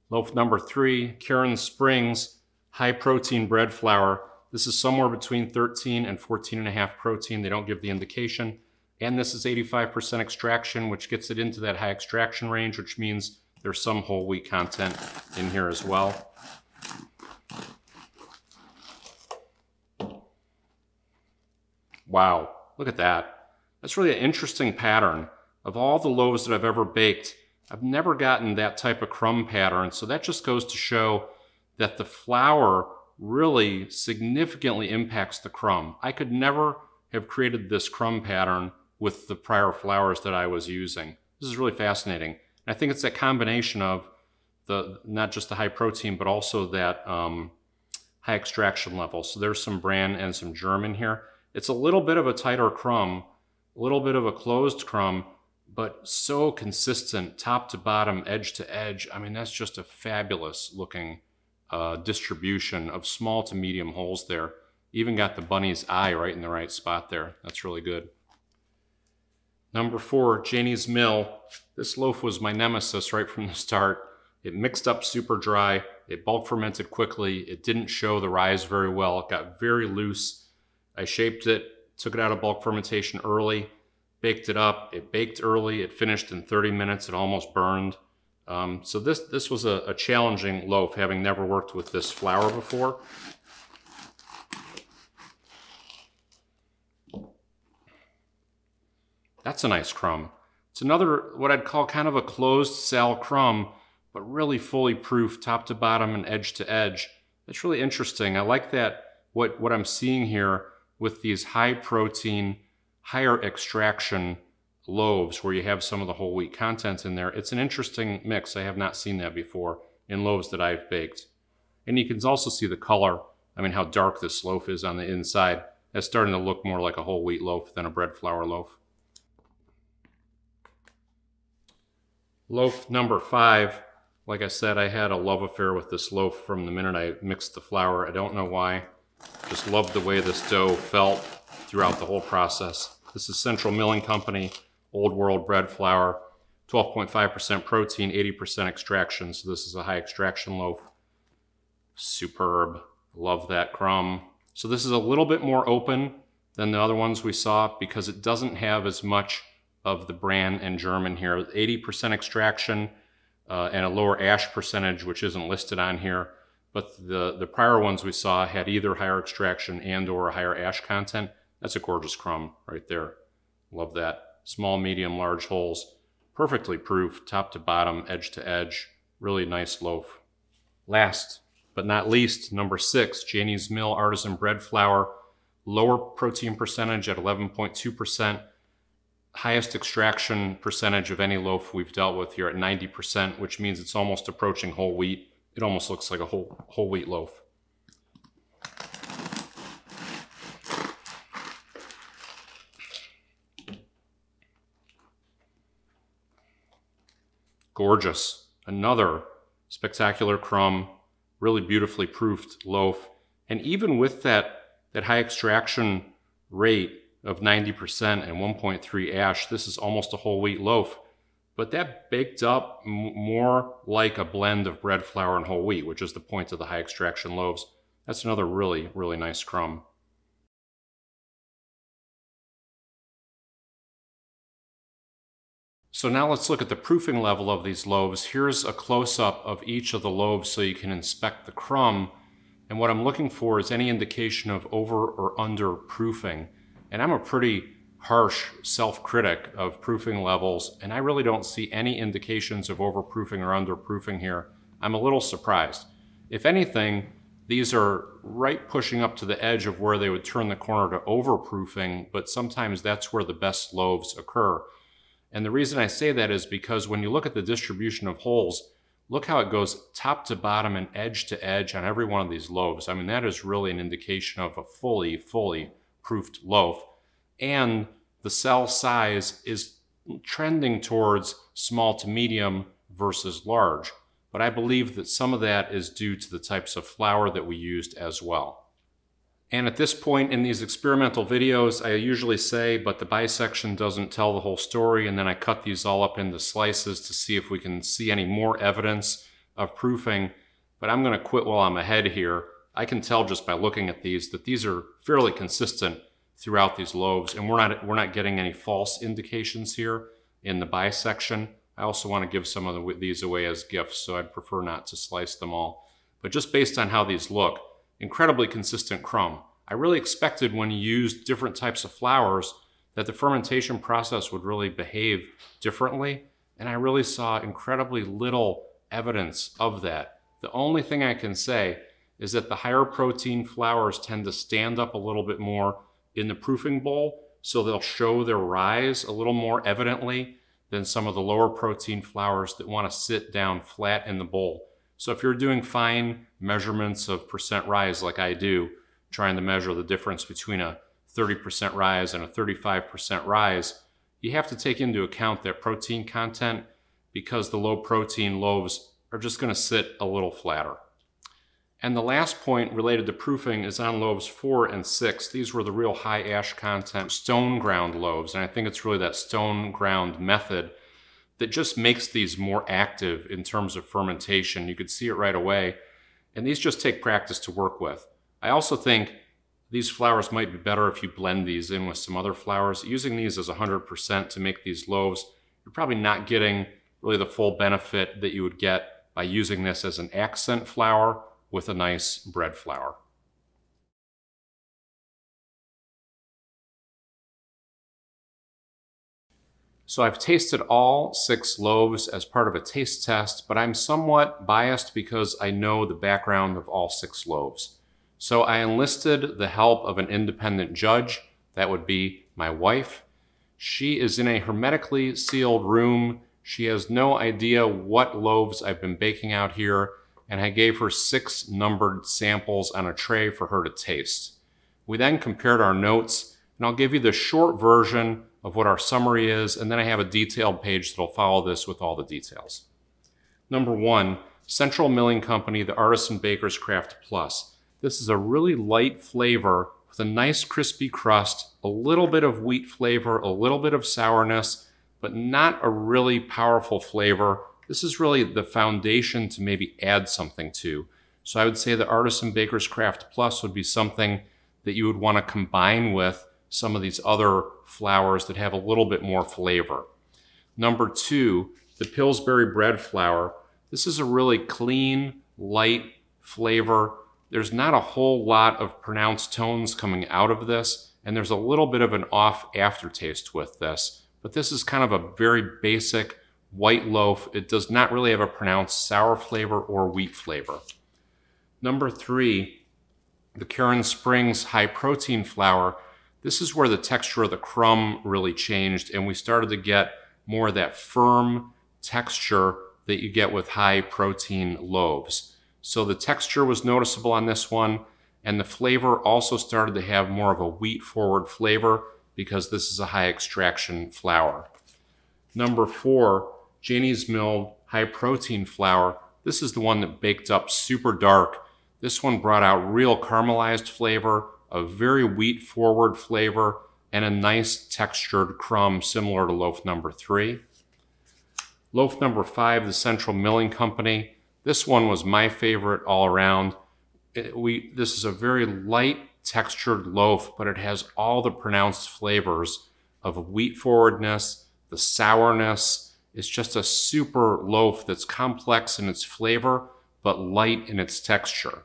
Loaf number three, Cairnsprings high protein bread flour. This is somewhere between thirteen and fourteen and a half protein. They don't give the indication. And this is eighty-five percent extraction, which gets it into that high extraction range, which means there's some whole wheat content in here as well. Wow, look at that. That's really an interesting pattern. Of all the loaves that I've ever baked, I've never gotten that type of crumb pattern. So that just goes to show that the flour really significantly impacts the crumb. I could never have created this crumb pattern with the prior flours that I was using. This is really fascinating. And I think it's that combination of the not just the high protein, but also that um, high extraction level. So there's some bran and some germ in here. It's a little bit of a tighter crumb, a little bit of a closed crumb, but so consistent top to bottom, edge to edge. I mean, that's just a fabulous looking uh, distribution of small to medium holes there. Even got the bunny's eye right in the right spot there. That's really good. Number four, Janie's Mill. This loaf was my nemesis right from the start. It mixed up super dry. It bulk fermented quickly. It didn't show the rise very well. It got very loose. I shaped it, took it out of bulk fermentation early, baked it up. It baked early. It finished in thirty minutes. It almost burned. Um, so this, this was a, a challenging loaf, having never worked with this flour before. That's a nice crumb. It's another, what I'd call kind of a closed cell crumb, but really fully proofed top to bottom and edge to edge. That's really interesting. I like that, what, what I'm seeing here with these high protein, higher extraction loaves where you have some of the whole wheat content in there. It's an interesting mix. I have not seen that before in loaves that I've baked. And you can also see the color. I mean, how dark this loaf is on the inside. That's starting to look more like a whole wheat loaf than a bread flour loaf. Loaf number five, like I said, I had a love affair with this loaf from the minute I mixed the flour. I don't know why. Just loved the way this dough felt throughout the whole process. This is Central Milling Company, Old World bread flour, twelve point five percent protein, eighty percent extraction. So this is a high extraction loaf. Superb. Love that crumb. So this is a little bit more open than the other ones we saw because it doesn't have as much of the bran and germ in here. eighty percent extraction uh, and a lower ash percentage, which isn't listed on here. But the, the prior ones we saw had either higher extraction and or a higher ash content. That's a gorgeous crumb right there. Love that. Small, medium, large holes. Perfectly proofed, top to bottom, edge to edge. Really nice loaf. Last but not least, number six, Janie's Mill Artisan Bread Flour. Lower protein percentage at eleven point two percent. Highest extraction percentage of any loaf we've dealt with here at ninety percent, which means it's almost approaching whole wheat. It almost looks like a whole, whole wheat loaf. Gorgeous. Another spectacular crumb, really beautifully proofed loaf. And even with that, that high extraction rate of ninety percent and one point three ash. This is almost a whole wheat loaf, but that baked up more like a blend of bread flour and whole wheat, which is the point of the high extraction loaves. That's another really, really nice crumb. So now let's look at the proofing level of these loaves. Here's a close-up of each of the loaves so you can inspect the crumb. And what I'm looking for is any indication of over or under proofing. And I'm a pretty harsh self-critic of proofing levels, and I really don't see any indications of overproofing or underproofing here. I'm a little surprised. If anything, these are right pushing up to the edge of where they would turn the corner to overproofing, but sometimes that's where the best loaves occur. And the reason I say that is because when you look at the distribution of holes, look how it goes top to bottom and edge to edge on every one of these loaves. I mean, that is really an indication of a fully, fully proofed loaf. And the cell size is trending towards small to medium versus large. But I believe that some of that is due to the types of flour that we used as well. And at this point in these experimental videos, I usually say, but the bisection doesn't tell the whole story, and then I cut these all up into slices to see if we can see any more evidence of proofing. But I'm gonna quit while I'm ahead here. I can tell just by looking at these that these are fairly consistent throughout these loaves, and we're not, we're not getting any false indications here in the bisection. I also wanna give some of the, these away as gifts, so I'd prefer not to slice them all. But just based on how these look, incredibly consistent crumb. I really expected when you used different types of flours that the fermentation process would really behave differently, and I really saw incredibly little evidence of that. The only thing I can say is that the higher protein flours tend to stand up a little bit more in the proofing bowl, so they'll show their rise a little more evidently than some of the lower protein flours that want to sit down flat in the bowl. So if you're doing fine measurements of percent rise like I do, trying to measure the difference between a thirty percent rise and a thirty-five percent rise, you have to take into account that protein content because the low protein loaves are just gonna sit a little flatter. And the last point related to proofing is on loaves four and six. These were the real high ash content stone ground loaves. And I think it's really that stone ground method that just makes these more active in terms of fermentation. You could see it right away. And these just take practice to work with. I also think these flours might be better if you blend these in with some other flours. Using these as one hundred percent to make these loaves, you're probably not getting really the full benefit that you would get by using this as an accent flour with a nice bread flour. So I've tasted all six loaves as part of a taste test, but I'm somewhat biased because I know the background of all six loaves. So I enlisted the help of an independent judge. That would be my wife. She is in a hermetically sealed room. She has no idea what loaves I've been baking out here, and I gave her six numbered samples on a tray for her to taste. We then compared our notes, and I'll give you the short version of what our summary is, and then I have a detailed page that'll follow this with all the details. Number one, Central Milling Company, the Artisan Baker's Craft Plus. This is a really light flavor with a nice crispy crust, a little bit of wheat flavor, a little bit of sourness, but not a really powerful flavor. This is really the foundation to maybe add something to. So I would say the Artisan Baker's Craft Plus would be something that you would want to combine with some of these other flours that have a little bit more flavor. Number two, the Pillsbury bread flour. This is a really clean, light flavor. There's not a whole lot of pronounced tones coming out of this, and there's a little bit of an off aftertaste with this, but this is kind of a very basic white loaf. It does not really have a pronounced sour flavor or wheat flavor. Number three, the Cairnsprings high protein flour. This is where the texture of the crumb really changed, and we started to get more of that firm texture that you get with high protein loaves. So the texture was noticeable on this one, and the flavor also started to have more of a wheat forward flavor because this is a high extraction flour. Number four, Janie's Mill high protein flour. This is the one that baked up super dark. This one brought out real caramelized flavor, a very wheat forward flavor, and a nice textured crumb similar to loaf number three. Loaf number five, the Central Milling Company. This one was my favorite all around. It, we, this is a very light textured loaf, but it has all the pronounced flavors of wheat forwardness, the sourness. It's just a super loaf that's complex in its flavor, but light in its texture.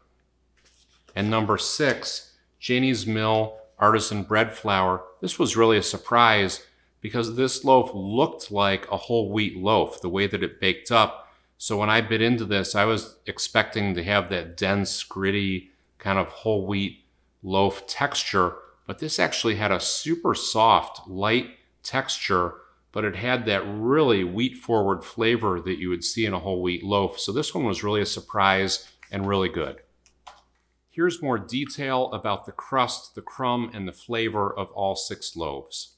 And number six, Janie's Mill Artisan Bread Flour. This was really a surprise because this loaf looked like a whole wheat loaf, the way that it baked up. So when I bit into this, I was expecting to have that dense, gritty kind of whole wheat loaf texture, but this actually had a super soft, light texture, but it had that really wheat-forward flavor that you would see in a whole wheat loaf. So this one was really a surprise and really good. Here's more detail about the crust, the crumb, and the flavor of all six loaves.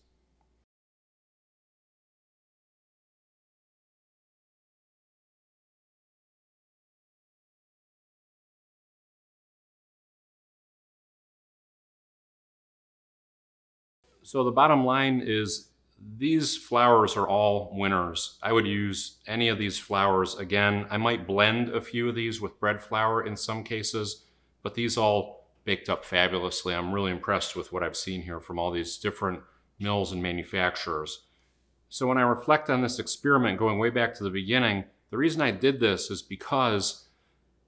So the bottom line is these flours are all winners. I would use any of these flours again. I might blend a few of these with bread flour in some cases, but these all baked up fabulously. I'm really impressed with what I've seen here from all these different mills and manufacturers. So when I reflect on this experiment going way back to the beginning, the reason I did this is because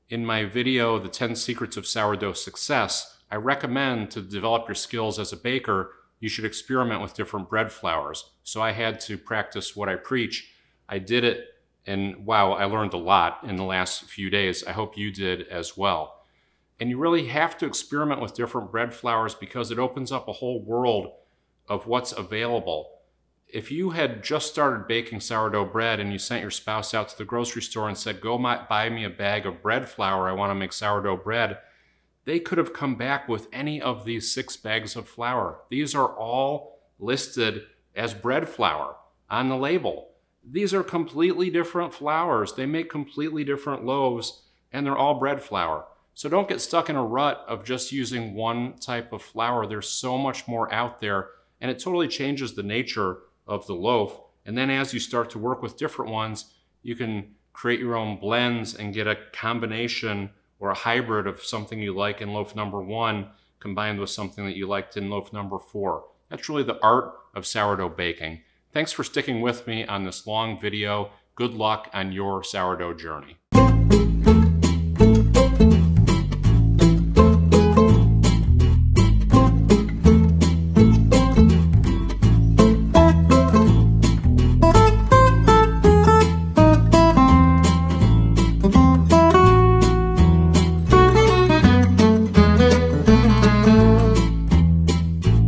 in my video, The ten Secrets of Sourdough Success, I recommend to develop your skills as a baker, you should experiment with different bread flours. So I had to practice what I preach. I did it, and wow, I learned a lot in the last few days. I hope you did as well. And you really have to experiment with different bread flours because it opens up a whole world of what's available. If you had just started baking sourdough bread and you sent your spouse out to the grocery store and said, go buy me a bag of bread flour, I want to make sourdough bread, they could have come back with any of these six bags of flour. These are all listed as bread flour on the label. These are completely different flours. They make completely different loaves, and they're all bread flour. So don't get stuck in a rut of just using one type of flour. There's so much more out there, and it totally changes the nature of the loaf. And then as you start to work with different ones, you can create your own blends and get a combination or a hybrid of something you like in loaf number one combined with something that you liked in loaf number four. That's really the art of sourdough baking. Thanks for sticking with me on this long video. Good luck on your sourdough journey.